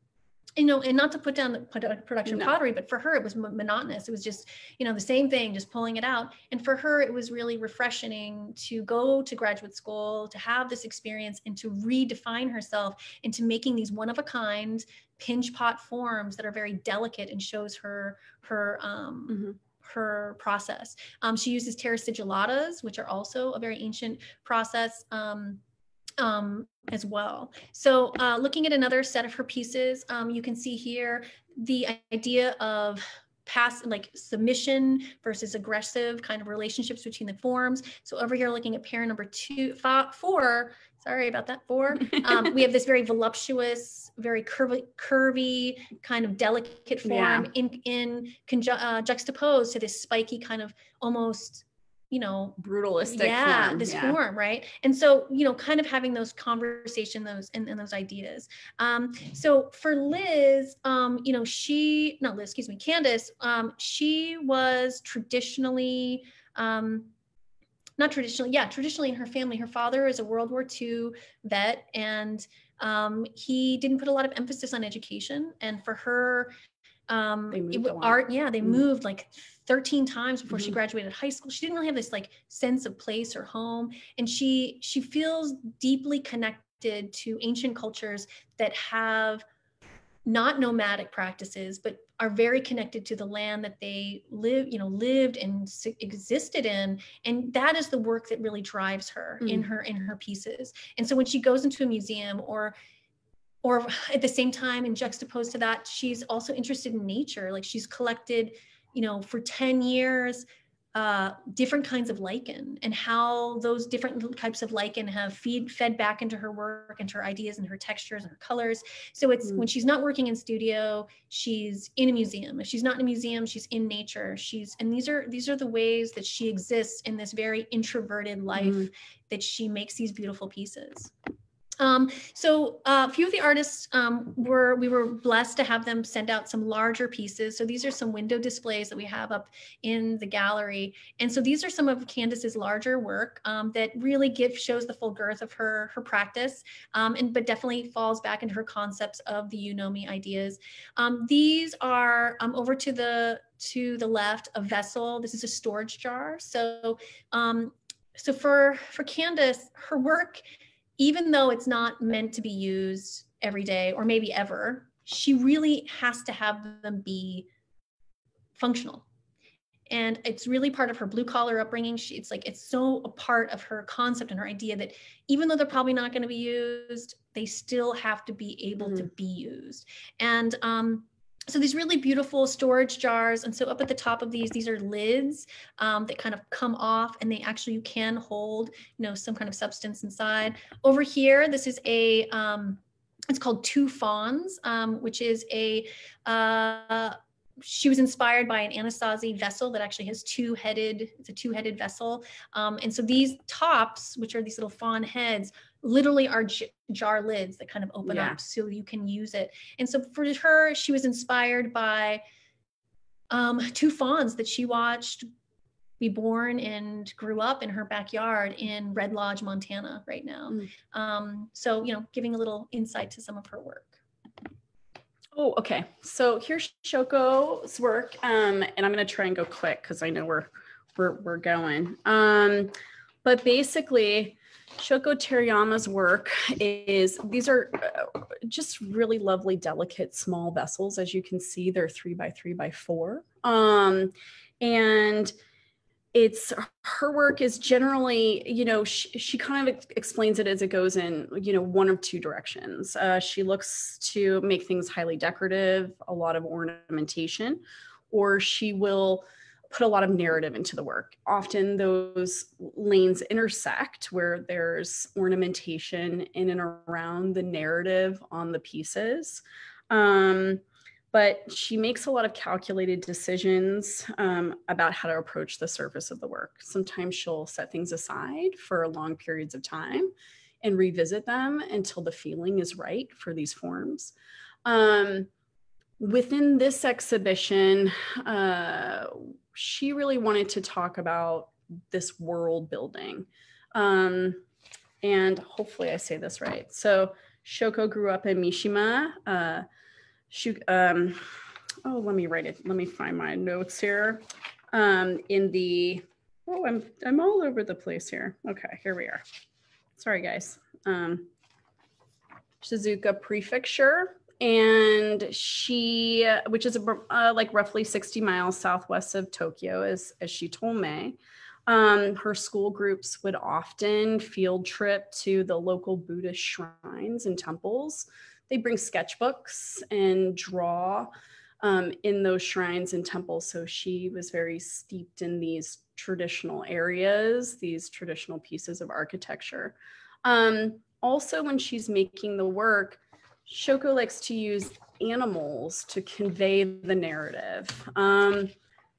you know, and not to put down the production no. pottery, but for her, it was monotonous. It was just, you know, the same thing, just pulling it out. And for her, it was really refreshing to go to graduate school, to have this experience and to redefine herself into making these one-of-a-kind pinch pot forms that are very delicate and shows her, her, um, mm-hmm. her process. Um, she uses terracigelatas, which are also a very ancient process. Um, um as well. So uh looking at another set of her pieces, um you can see here the idea of past, like submission versus aggressive kind of relationships between the forms. So over here looking at pair number two five, four sorry about that four um we have this very voluptuous, very curvy curvy kind of delicate form yeah. in in conju uh, juxtaposed to this spiky kind of almost, you know, brutalistic yeah form. this yeah. form, right? And so, you know, kind of having those conversation those and, and those ideas. Um so for Liz, um you know, she not Liz excuse me Candice, um she was traditionally um not traditionally yeah traditionally in her family, her father is a World War Two vet, and um he didn't put a lot of emphasis on education. And for her, um it, art yeah they mm. moved like thirteen times before mm-hmm. she graduated high school. She didn't really have this like sense of place or home, and she she feels deeply connected to ancient cultures that have not nomadic practices but are very connected to the land that they live, you know, lived and existed in. And that is the work that really drives her mm. in her in her pieces. And so when she goes into a museum or or at the same time, and juxtaposed to that, she's also interested in nature. Like she's collected, you know, for ten years, uh, different kinds of lichen, and how those different types of lichen have feed fed back into her work and her ideas and her textures and her colors. So it's mm. when she's not working in studio, she's in a museum. If she's not in a museum, she's in nature. She's, and these are, these are the ways that she exists in this very introverted life mm. that she makes these beautiful pieces. Um, so uh, a few of the artists um, were, we were blessed to have them send out some larger pieces. So these are some window displays that we have up in the gallery. And so these are some of Candice's larger work um, that really give, shows the full girth of her, her practice, um, and but definitely falls back into her concepts of the Yunomi ideas. Um, these are um, over to the, to the left, a vessel. This is a storage jar. So, um, so for, for Candice, her work, even though it's not meant to be used every day or maybe ever, she really has to have them be functional. And it's really part of her blue collar upbringing. She, it's like, it's so a part of her concept and her idea that even though they're probably not going to be used, they still have to be able mm. to be used. And, um, so these really beautiful storage jars. And so up at the top of these, these are lids um, that kind of come off, and they actually, you can hold, you know, some kind of substance inside. Over here, this is a, um, it's called Two Fawns, um, which is a, uh, she was inspired by an Anasazi vessel that actually has two-headed, it's a two-headed vessel. Um, and so these tops, which are these little fawn heads, literally are jar lids that kind of open yeah. up so you can use it. And so for her, she was inspired by um, two fawns that she watched be born and grew up in her backyard in Red Lodge, Montana right now. Mm. Um, so, you know, giving a little insight to some of her work. Oh, okay. So here's Shoko's work, um, and I'm going to try and go quick because I know we're we're, we're going. Um, but basically, Shoko Teruyama's work is, these are just really lovely, delicate, small vessels. As you can see, they're three by three by four. Um, and it's, her work is generally, you know, she, she kind of explains it as it goes in, you know, one of two directions. Uh, she looks to make things highly decorative, a lot of ornamentation, or she will put a lot of narrative into the work. Often those lanes intersect where there's ornamentation in and around the narrative on the pieces. Um, but she makes a lot of calculated decisions um, about how to approach the surface of the work. Sometimes she'll set things aside for long periods of time and revisit them until the feeling is right for these forms. Um, within this exhibition, uh, she really wanted to talk about this world building. Um, and hopefully I say this right. So Shoko grew up in Mishima. Uh, she, um, oh, let me write it. Let me find my notes here. Um, in the, oh, I'm, I'm all over the place here. Okay, here we are. Sorry, guys. Um, Shizuoka Prefecture. And she, which is a, uh, like roughly sixty miles southwest of Tokyo, as, as she told me, um, her school groups would often field trip to the local Buddhist shrines and temples. They bring sketchbooks and draw um, in those shrines and temples. So she was very steeped in these traditional areas, these traditional pieces of architecture. Um, also, when she's making the work, Shoko likes to use animals to convey the narrative. Um,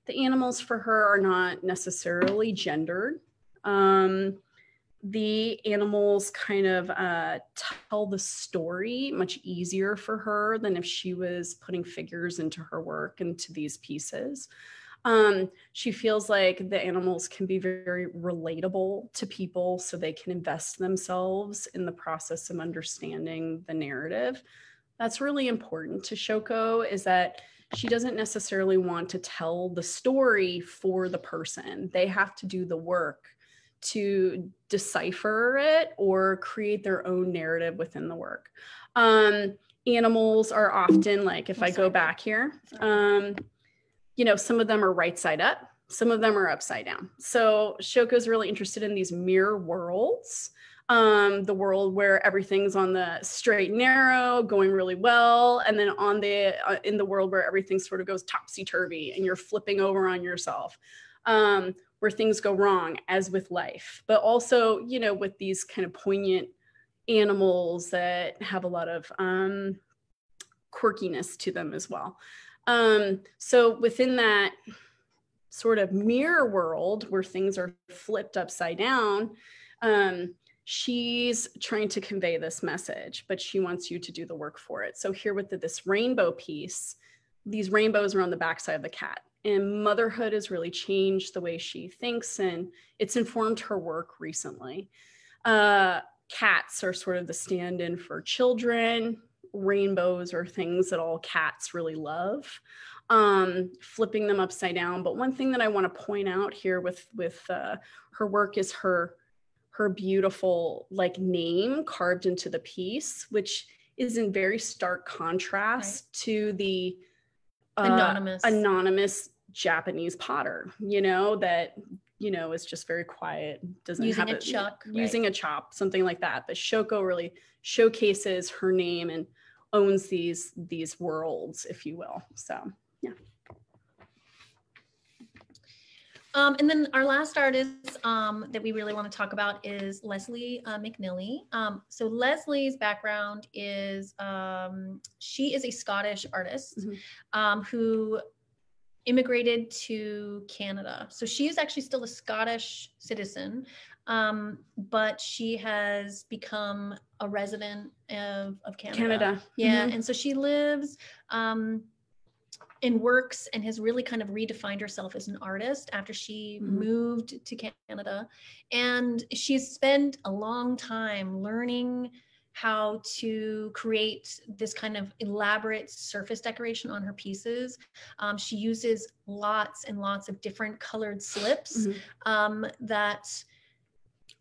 the animals for her are not necessarily gendered. Um, the animals kind of uh, tell the story much easier for her than if she was putting figures into her work, into these pieces. Um, she feels like the animals can be very relatable to people, so they can invest themselves in the process of understanding the narrative. That's really important to Shoko, is that she doesn't necessarily want to tell the story for the person. They have to do the work to decipher it or create their own narrative within the work. Um, animals are often, like, if I go back here, um, you know, some of them are right side up, some of them are upside down. So Shoko's really interested in these mirror worlds, um, the world where everything's on the straight and narrow, going really well, and then on the uh, in the world where everything sort of goes topsy-turvy and you're flipping over on yourself, um, where things go wrong, as with life. But also, you know, with these kind of poignant animals that have a lot of um, quirkiness to them as well. Um, so within that sort of mirror world where things are flipped upside down, um, she's trying to convey this message, but she wants you to do the work for it. So here with the, this rainbow piece, these rainbows are on the backside of the cat, and motherhood has really changed the way she thinks, and it's informed her work recently. Uh, cats are sort of the stand-in for children. Rainbows are things that all cats really love, um, flipping them upside down. But one thing that I want to point out here with with uh, her work is her her beautiful, like, name carved into the piece, which is in very stark contrast right. to the uh, anonymous anonymous Japanese potter, you know, that, you know, is just very quiet, doesn't using have a chop, using right. a chop, something like that. But Shoko really showcases her name and owns these these worlds, if you will. So yeah. Um, and then our last artist um, that we really want to talk about is Leslie uh, McInally. Um, so Leslie's background is um, she is a Scottish artist mm-hmm. um, who immigrated to Canada. So she is actually still a Scottish citizen, um, but she has become a resident of, of Canada. Canada. Yeah, mm-hmm. and so she lives um, and works and has really kind of redefined herself as an artist after she mm-hmm. moved to Canada. And she's spent a long time learning how to create this kind of elaborate surface decoration on her pieces. Um, she uses lots and lots of different colored slips mm-hmm. um, that,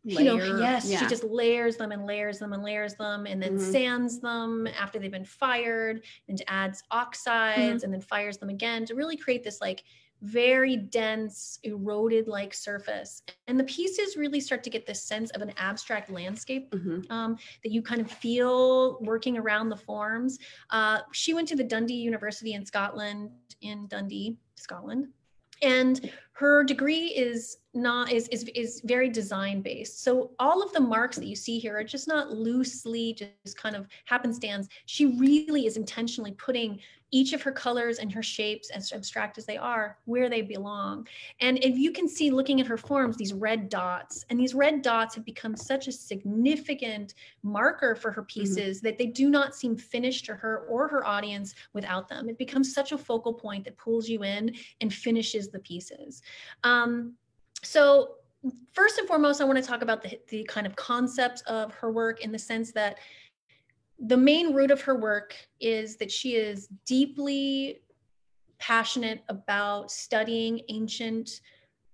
Layer. you know, yes, yeah. she just layers them and layers them and layers them and then mm-hmm. sands them after they've been fired and adds oxides mm-hmm. and then fires them again to really create this like very dense, eroded like surface. And the pieces really start to get this sense of an abstract landscape mm-hmm. um, that you kind of feel working around the forms. Uh, she went to the Dundee University in Scotland, in Dundee, Scotland. And her degree is not is, is is very design based. So all of the marks that you see here are just not loosely just kind of happenstance. She really is intentionally putting each of her colors and her shapes, as abstract as they are, where they belong. And if you can see, looking at her forms, these red dots, and these red dots have become such a significant marker for her pieces mm-hmm. that they do not seem finished to her or her audience without them. It becomes such a focal point that pulls you in and finishes the pieces. Um, so first and foremost, I want to talk about the, the kind of concepts of her work, in the sense that the main root of her work is that she is deeply passionate about studying ancient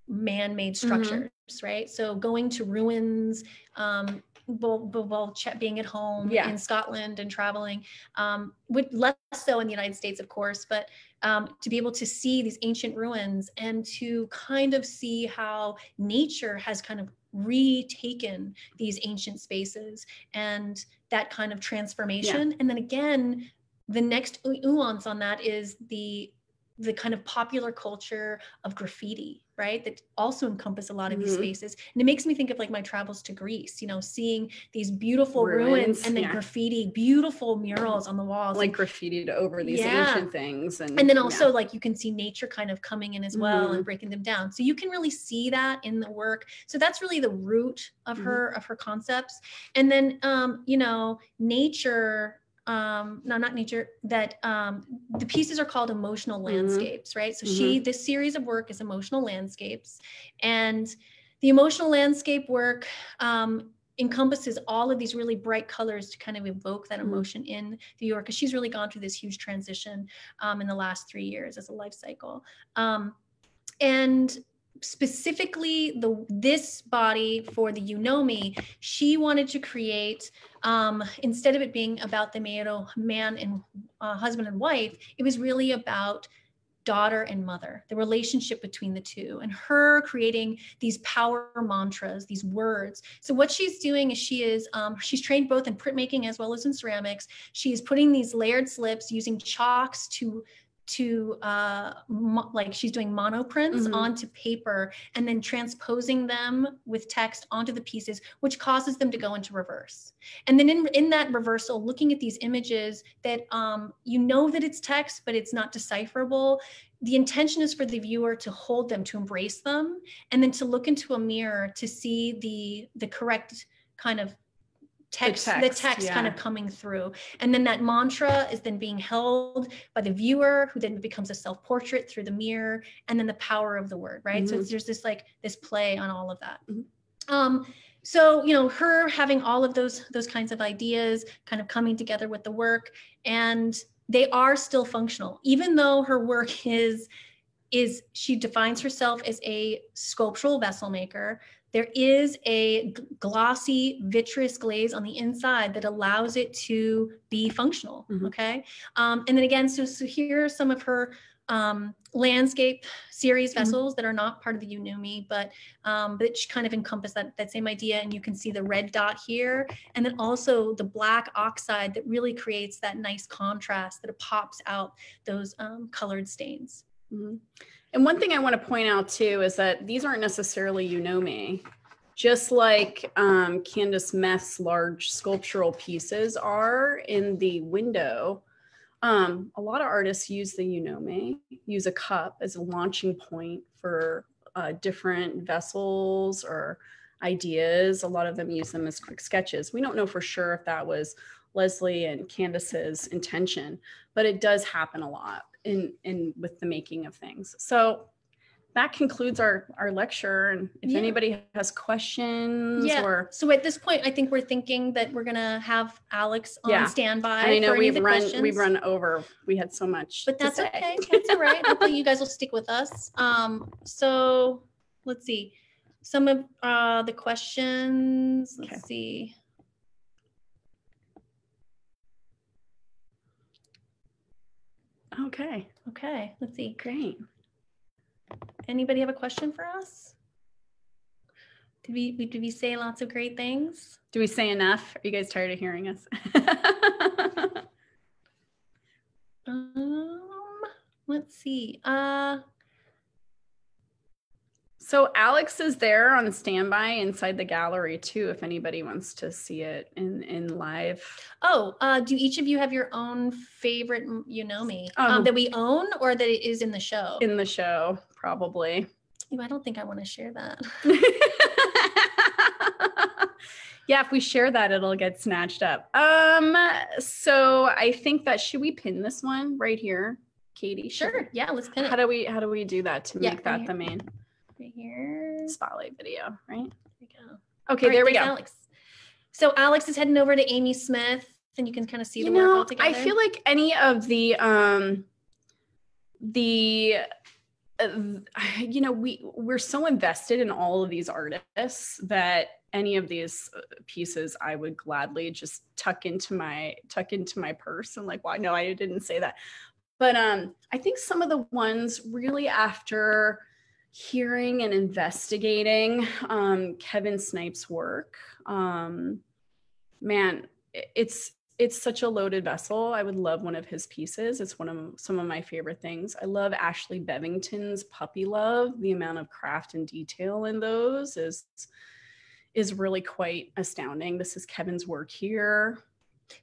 man-made structures, mm-hmm. right? So going to ruins, um, while being at home yeah. in Scotland and traveling, um, with less so in the United States, of course, but um, to be able to see these ancient ruins and to kind of see how nature has kind of retaken these ancient spaces and that kind of transformation. Yeah. And then again, the next nuance on that is the the kind of popular culture of graffiti, right? That also encompass a lot of mm-hmm. these spaces. And it makes me think of like my travels to Greece, you know, seeing these beautiful ruins, ruins and then yeah. graffiti, beautiful murals on the walls. Like graffitied over these yeah. ancient things. And, and then also yeah. like you can see nature kind of coming in as well mm-hmm. and breaking them down. So you can really see that in the work. So that's really the root of mm-hmm. her, of her concepts. And then, um, you know, nature, um no not nature that um the pieces are called emotional landscapes, mm-hmm. right? So mm-hmm. she this series of work is emotional landscapes, and the emotional landscape work um encompasses all of these really bright colors to kind of evoke that emotion mm-hmm. in the viewer, because she's really gone through this huge transition um in the last three years as a life cycle, um and specifically the this body for the Yunomi, she wanted to create, um, instead of it being about the Meoto man and uh, husband and wife, it was really about daughter and mother, the relationship between the two, and her creating these power mantras, these words. So what she's doing is she is, um, she's trained both in printmaking as well as in ceramics. She is putting these layered slips using chalks to to uh, mo- like she's doing monoprints mm-hmm. onto paper and then transposing them with text onto the pieces, which causes them to go into reverse. And then in, in that reversal, looking at these images that um, you know that it's text, but it's not decipherable. The intention is for the viewer to hold them, to embrace them, and then to look into a mirror to see the, the correct kind of Text, the text, the text yeah. kind of coming through. And then that mantra is then being held by the viewer, who then becomes a self-portrait through the mirror, and then the power of the word, right? Mm-hmm. So it's, there's this like this play on all of that. Mm-hmm. Um, so, you know, her having all of those, those kinds of ideas kind of coming together with the work, and they are still functional, even though her work is, is she defines herself as a sculptural vessel maker. There is a glossy vitreous glaze on the inside that allows it to be functional, mm-hmm. okay? Um, and then again, so, so here are some of her um, landscape series vessels mm-hmm. that are not part of the Yunomi, but um, but kind of encompass that, that same idea. And you can see the red dot here, and then also the black oxide that really creates that nice contrast that pops out those um, colored stains. Mm-hmm. And one thing I want to point out too is that these aren't necessarily Yunomi, just like um, Candice Methe's large sculptural pieces are in the window. Um, a lot of artists use the Yunomi, use a cup as a launching point for uh, different vessels or ideas. A lot of them use them as quick sketches. We don't know for sure if that was Leslie and Candice's intention, but it does happen a lot in in with the making of things. So that concludes our, our lecture. And if yeah. anybody has questions yeah. or. So at this point, I think we're thinking that we're going to have Alex on yeah. standby. And I know for we've, any of the run, questions. we've run over. We had so much. But that's okay. That's all right. Hopefully you guys will stick with us. Um, so let's see. Some of uh, the questions. Let's okay. see. Okay. Okay. Let's see. Great. Anybody have a question for us? Did we, we did we say lots of great things? Do we say enough? Are you guys tired of hearing us? um, let's see. Uh, so Alex is there on standby inside the gallery too, if anybody wants to see it in in live. Oh, uh, do each of you have your own favorite Yunomi um, um, that we own, or that it is in the show? In the show. Probably. I don't think I want to share that. Yeah, if we share that, it'll get snatched up. Um, so I think that, should we pin this one right here, Katie? Sure. Yeah, let's pin it. How do we how do we do that to yeah, make that right the main? Right here. Spotlight video, right? There we go. Okay, right, there we go. Alex. So Alex is heading over to Amy Smith, and you can kind of see you the know, work all together. I feel like any of the um the you know, we, we're so invested in all of these artists that any of these pieces I would gladly just tuck into my, tuck into my purse and like, well, no, I didn't say that. But um, I think some of the ones really after hearing and investigating um, Kevin Snipes' work, um, man, it's, It's such a loaded vessel. I would love one of his pieces. It's one of some of my favorite things. I love Ashley Bevington's Puppy Love. The amount of craft and detail in those is, is really quite astounding. This is Kevin's work here.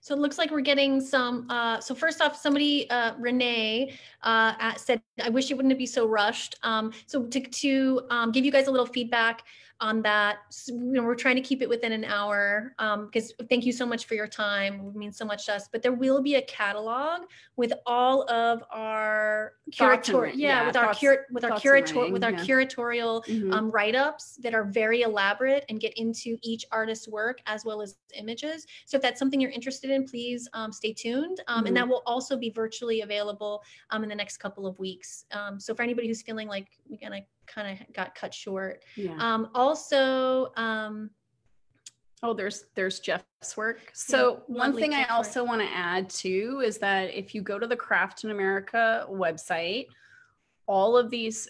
So it looks like we're getting some, uh, so first off, somebody, uh, Renee uh, said, I wish it wouldn't be so rushed. Um, so to, to um, give you guys a little feedback on that, so, you know, we're trying to keep it within an hour because um, thank you so much for your time. It means so much to us, but there will be a catalog with all of our curatorial, yeah, yeah, with thoughts, our with our curatorial, with our yeah. curatorial mm-hmm. um, write-ups that are very elaborate and get into each artist's work as well as images. So if that's something you're interested in, please um, stay tuned. Um, mm-hmm. And that will also be virtually available um, in the next couple of weeks. Um, so for anybody who's feeling like we're gonna kind of got cut short. Yeah. Um, also, um, oh, there's there's Jeff's work. So yeah, one thing Jeff's I also want to add too is that if you go to the Craft in America website, all of these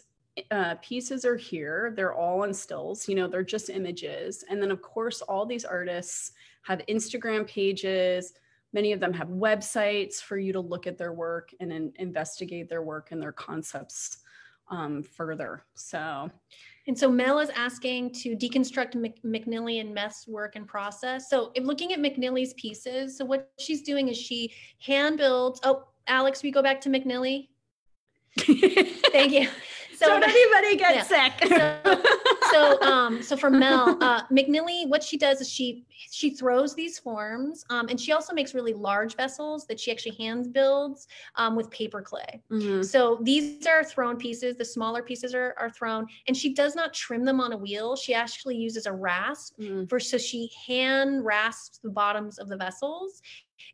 uh, pieces are here. They're all in stills. You know, they're just images. And then of course, all these artists have Instagram pages. Many of them have websites for you to look at their work and then investigate their work and their concepts um, further. So, and so Mel is asking to deconstruct McNally and Meth's work and process. So if looking at McNally's pieces, so what she's doing is she hand builds, oh, Alex, we go back to McNally. Thank you. So don't anybody get yeah. sick. So, so, um, so for Mel, uh, McNally, what she does is she, she throws these forms um, and she also makes really large vessels that she actually hand builds um, with paper clay. Mm-hmm. So these are thrown pieces. The smaller pieces are, are thrown, and she does not trim them on a wheel. She actually uses a rasp mm-hmm. for, so she hand rasps the bottoms of the vessels.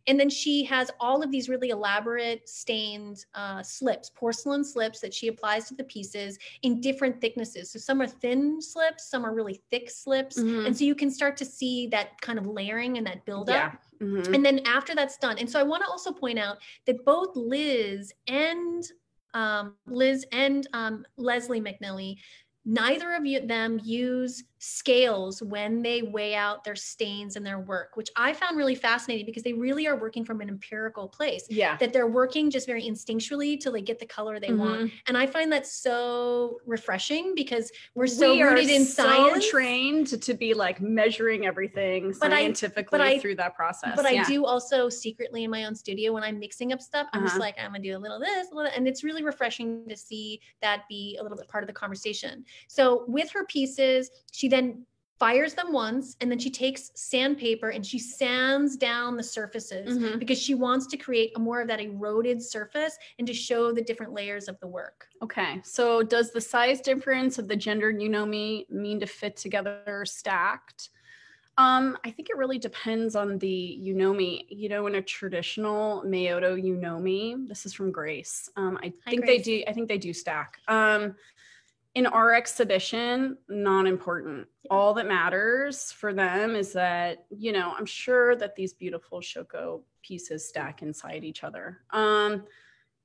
And then she has all of these really elaborate stained uh, slips, porcelain slips that she applies to the pieces in different thicknesses. So some are thin slips, some are really thick slips. Mm-hmm. And so you can start to see that kind of layering and that buildup. Yeah. Mm-hmm. And then after that's done. And so I want to also point out that both Liz and um, Liz and um, Leslie McInally, neither of you, them use scales when they weigh out their stains and their work, which I found really fascinating because they really are working from an empirical place. Yeah. That they're working just very instinctually till they get the color they mm-hmm. want. And I find that so refreshing because we're so we rooted in so science. Trained to be like measuring everything but scientifically I, but through I, that process. But yeah. I do also secretly in my own studio when I'm mixing up stuff, I'm uh-huh. just like, I'm gonna do a little this, a little, and it's really refreshing to see that be a little bit part of the conversation. So with her pieces, she then fires them once, and then she takes sandpaper and she sands down the surfaces mm-hmm. because she wants to create a more of that eroded surface and to show the different layers of the work. Okay, so does the size difference of the gendered Yunomi mean to fit together stacked? Um, I think it really depends on the Yunomi. You know, in a traditional Meoto Yunomi, this is from Grace. Um, I Hi, think Grace. they do. I think they do stack. Um, in our exhibition, not important. Yeah. All that matters for them is that, you know, I'm sure that these beautiful Shoko pieces stack inside each other. Um,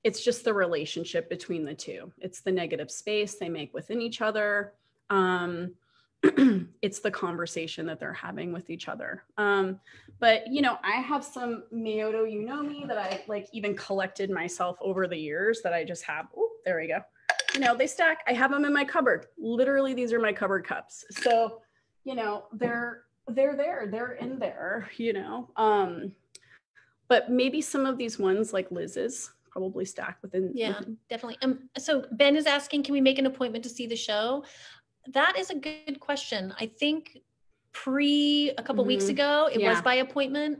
it's just the relationship between the two. It's the negative space they make within each other. Um, it's the conversation that they're having with each other. Um, but, you know, I have some Meoto Yunomi that I like even collected myself over the years that I just have. Oh, there we go. You know, they stack. I have them in my cupboard. Literally, these are my cupboard cups. So, you know, they're, they're there, they're in there, you know. Um, but maybe some of these ones like Liz's probably stack within. Yeah, within. Definitely. Um, so Ben is asking, can we make an appointment to see the show? That is a good question. I think pre a couple mm-hmm. weeks ago, it yeah. was by appointment.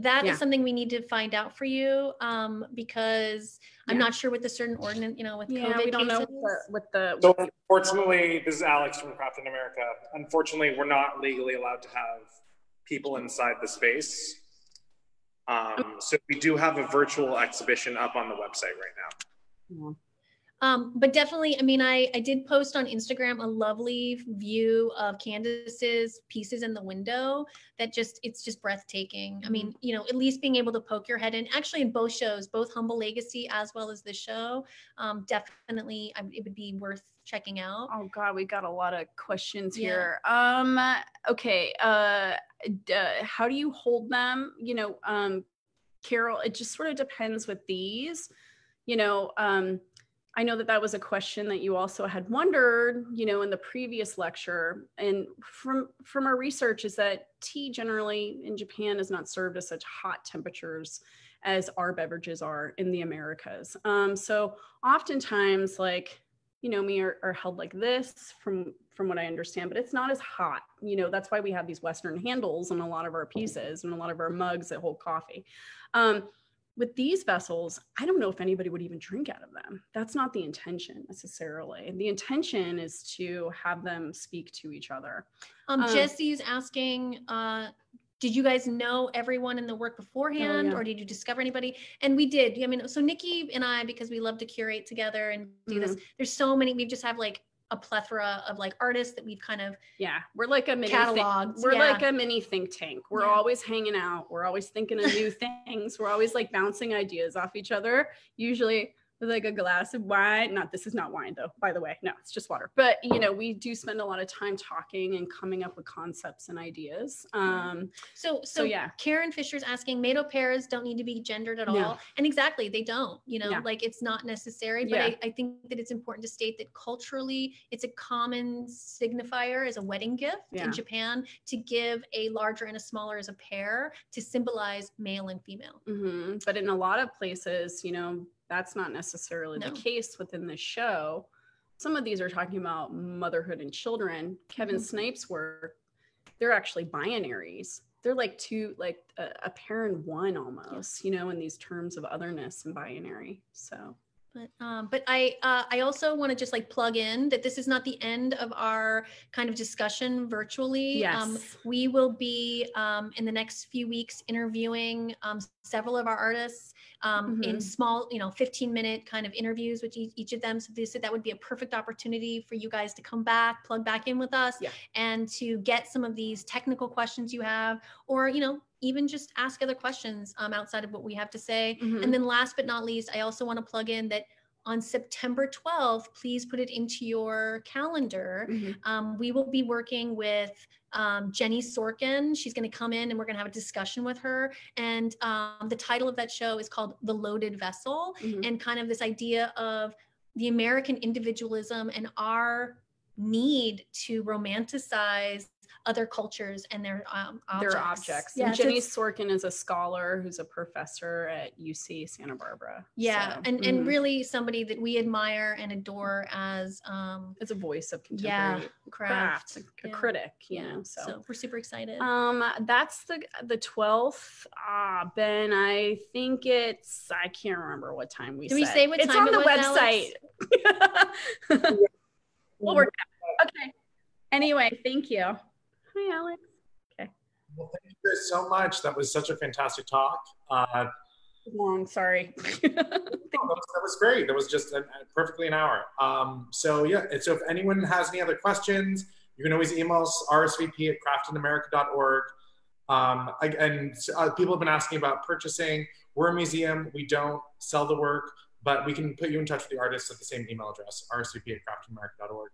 That yeah. is something we need to find out for you, um, because yeah. I'm not sure with the certain ordinance, you know, with yeah, COVID we don't cases. know what the, what the so unfortunately, this is Alex from Craft in America. Unfortunately, we're not legally allowed to have people inside the space. Um, so we do have a virtual exhibition up on the website right now. Yeah. Um, but definitely, I mean, I, I did post on Instagram a lovely view of Candace's pieces in the window that just, it's just breathtaking. I mean, you know, at least being able to poke your head in, actually in both shows, both Humble Legacy as well as this show, um, definitely I, it would be worth checking out. Oh God, we got a lot of questions yeah. here. Um, okay, uh, uh, how do you hold them? You know, um, Carol, it just sort of depends with these, you know, um, I know that that was a question that you also had wondered, you know, in the previous lecture. And from, from our research is that tea generally in Japan is not served at such hot temperatures as our beverages are in the Americas. Um, so oftentimes, like, you know, me are, are held like this from, from what I understand, but it's not as hot. You know, that's why we have these Western handles on a lot of our pieces and a lot of our mugs that hold coffee. Um, With these vessels, I don't know if anybody would even drink out of them. That's not the intention necessarily. The intention is to have them speak to each other. Um, um, Jesse's asking, uh, did you guys know everyone in the work beforehand, oh, yeah. or did you discover anybody? And we did. I mean, so Nikki and I, because we love to curate together and do mm-hmm. this, there's so many, we just have like a plethora of like artists that we've kind of yeah we're like a mini cataloged. Think, we're yeah. like a mini think tank. We're yeah. always hanging out. We're always thinking of new things. We're always like bouncing ideas off each other, usually with like a glass of wine. Not this is not wine though, by the way. No, it's just water. But you know, we do spend a lot of time talking and coming up with concepts and ideas. Um, so, so, so yeah. Karen Fisher's asking, Meoto pairs don't need to be gendered at all. No. And exactly, they don't, you know, yeah. like it's not necessary, but yeah. I, I think that it's important to state that culturally it's a common signifier as a wedding gift yeah. in Japan to give a larger and a smaller as a pair to symbolize male and female. Mm-hmm. But in a lot of places, you know, that's not necessarily no. the case within the show. Some of these are talking about motherhood and children. Kevin mm-hmm. Snipes' work, they're actually binaries. They're like two, like a, a pair and one almost, yeah. you know, in these terms of otherness and binary, so. But, um, but I, uh, I also want to just like plug in that this is not the end of our kind of discussion virtually. Yes. Um, we will be um, in the next few weeks interviewing um, several of our artists um, mm-hmm. in small, you know, fifteen minute kind of interviews with each, each of them. So they said that would be a perfect opportunity for you guys to come back, plug back in with us yeah. and to get some of these technical questions you have, or, you know, even just ask other questions um, outside of what we have to say. Mm-hmm. And then last but not least, I also want to plug in that on September twelfth, please put it into your calendar. Mm-hmm. Um, we will be working with um, Jenny Sorkin. She's going to come in and we're going to have a discussion with her. And um, the title of that show is called The Loaded Vessel, mm-hmm. and kind of this idea of the American individualism and our need to romanticize other cultures and their um, objects. Their objects. Yeah, and Jenny Sorkin is a scholar who's a professor at U C Santa Barbara. Yeah, so, and, mm-hmm. and really somebody that we admire and adore as um, as a voice of contemporary yeah, craft, craft a, a yeah. critic. You yeah, know, so. so we're super excited. Um, that's the the twelfth. Ah, Ben, I think it's I can't remember what time we. Did said. we say what it's time? It's on it the was, website. We'll work out. Okay. Anyway, thank you. Hi, Alex. Okay. Well, thank you so much. That was such a fantastic talk. Uh, Long, sorry. no, that, was, that was great. That was just an, perfectly an hour. Um, so yeah, and so if anyone has any other questions, you can always email us R S V P at craft in america dot org. Um, I, and uh, people have been asking about purchasing. We're a museum. We don't sell the work, but we can put you in touch with the artists at the same email address, R S V P at craft in america dot org.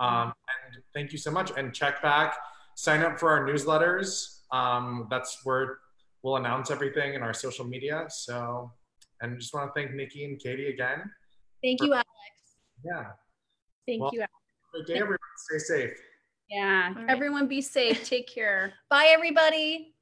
Um, and thank you so much. And check back, sign up for our newsletters. Um, that's where we'll announce everything in our social media. So, and just want to thank Nikki and Katie again. Thank for, you, Alex. Yeah. Thank well, you, Alex. Have a great day, everyone. Stay safe. Yeah. Right. Everyone be safe. Take care. Bye, everybody.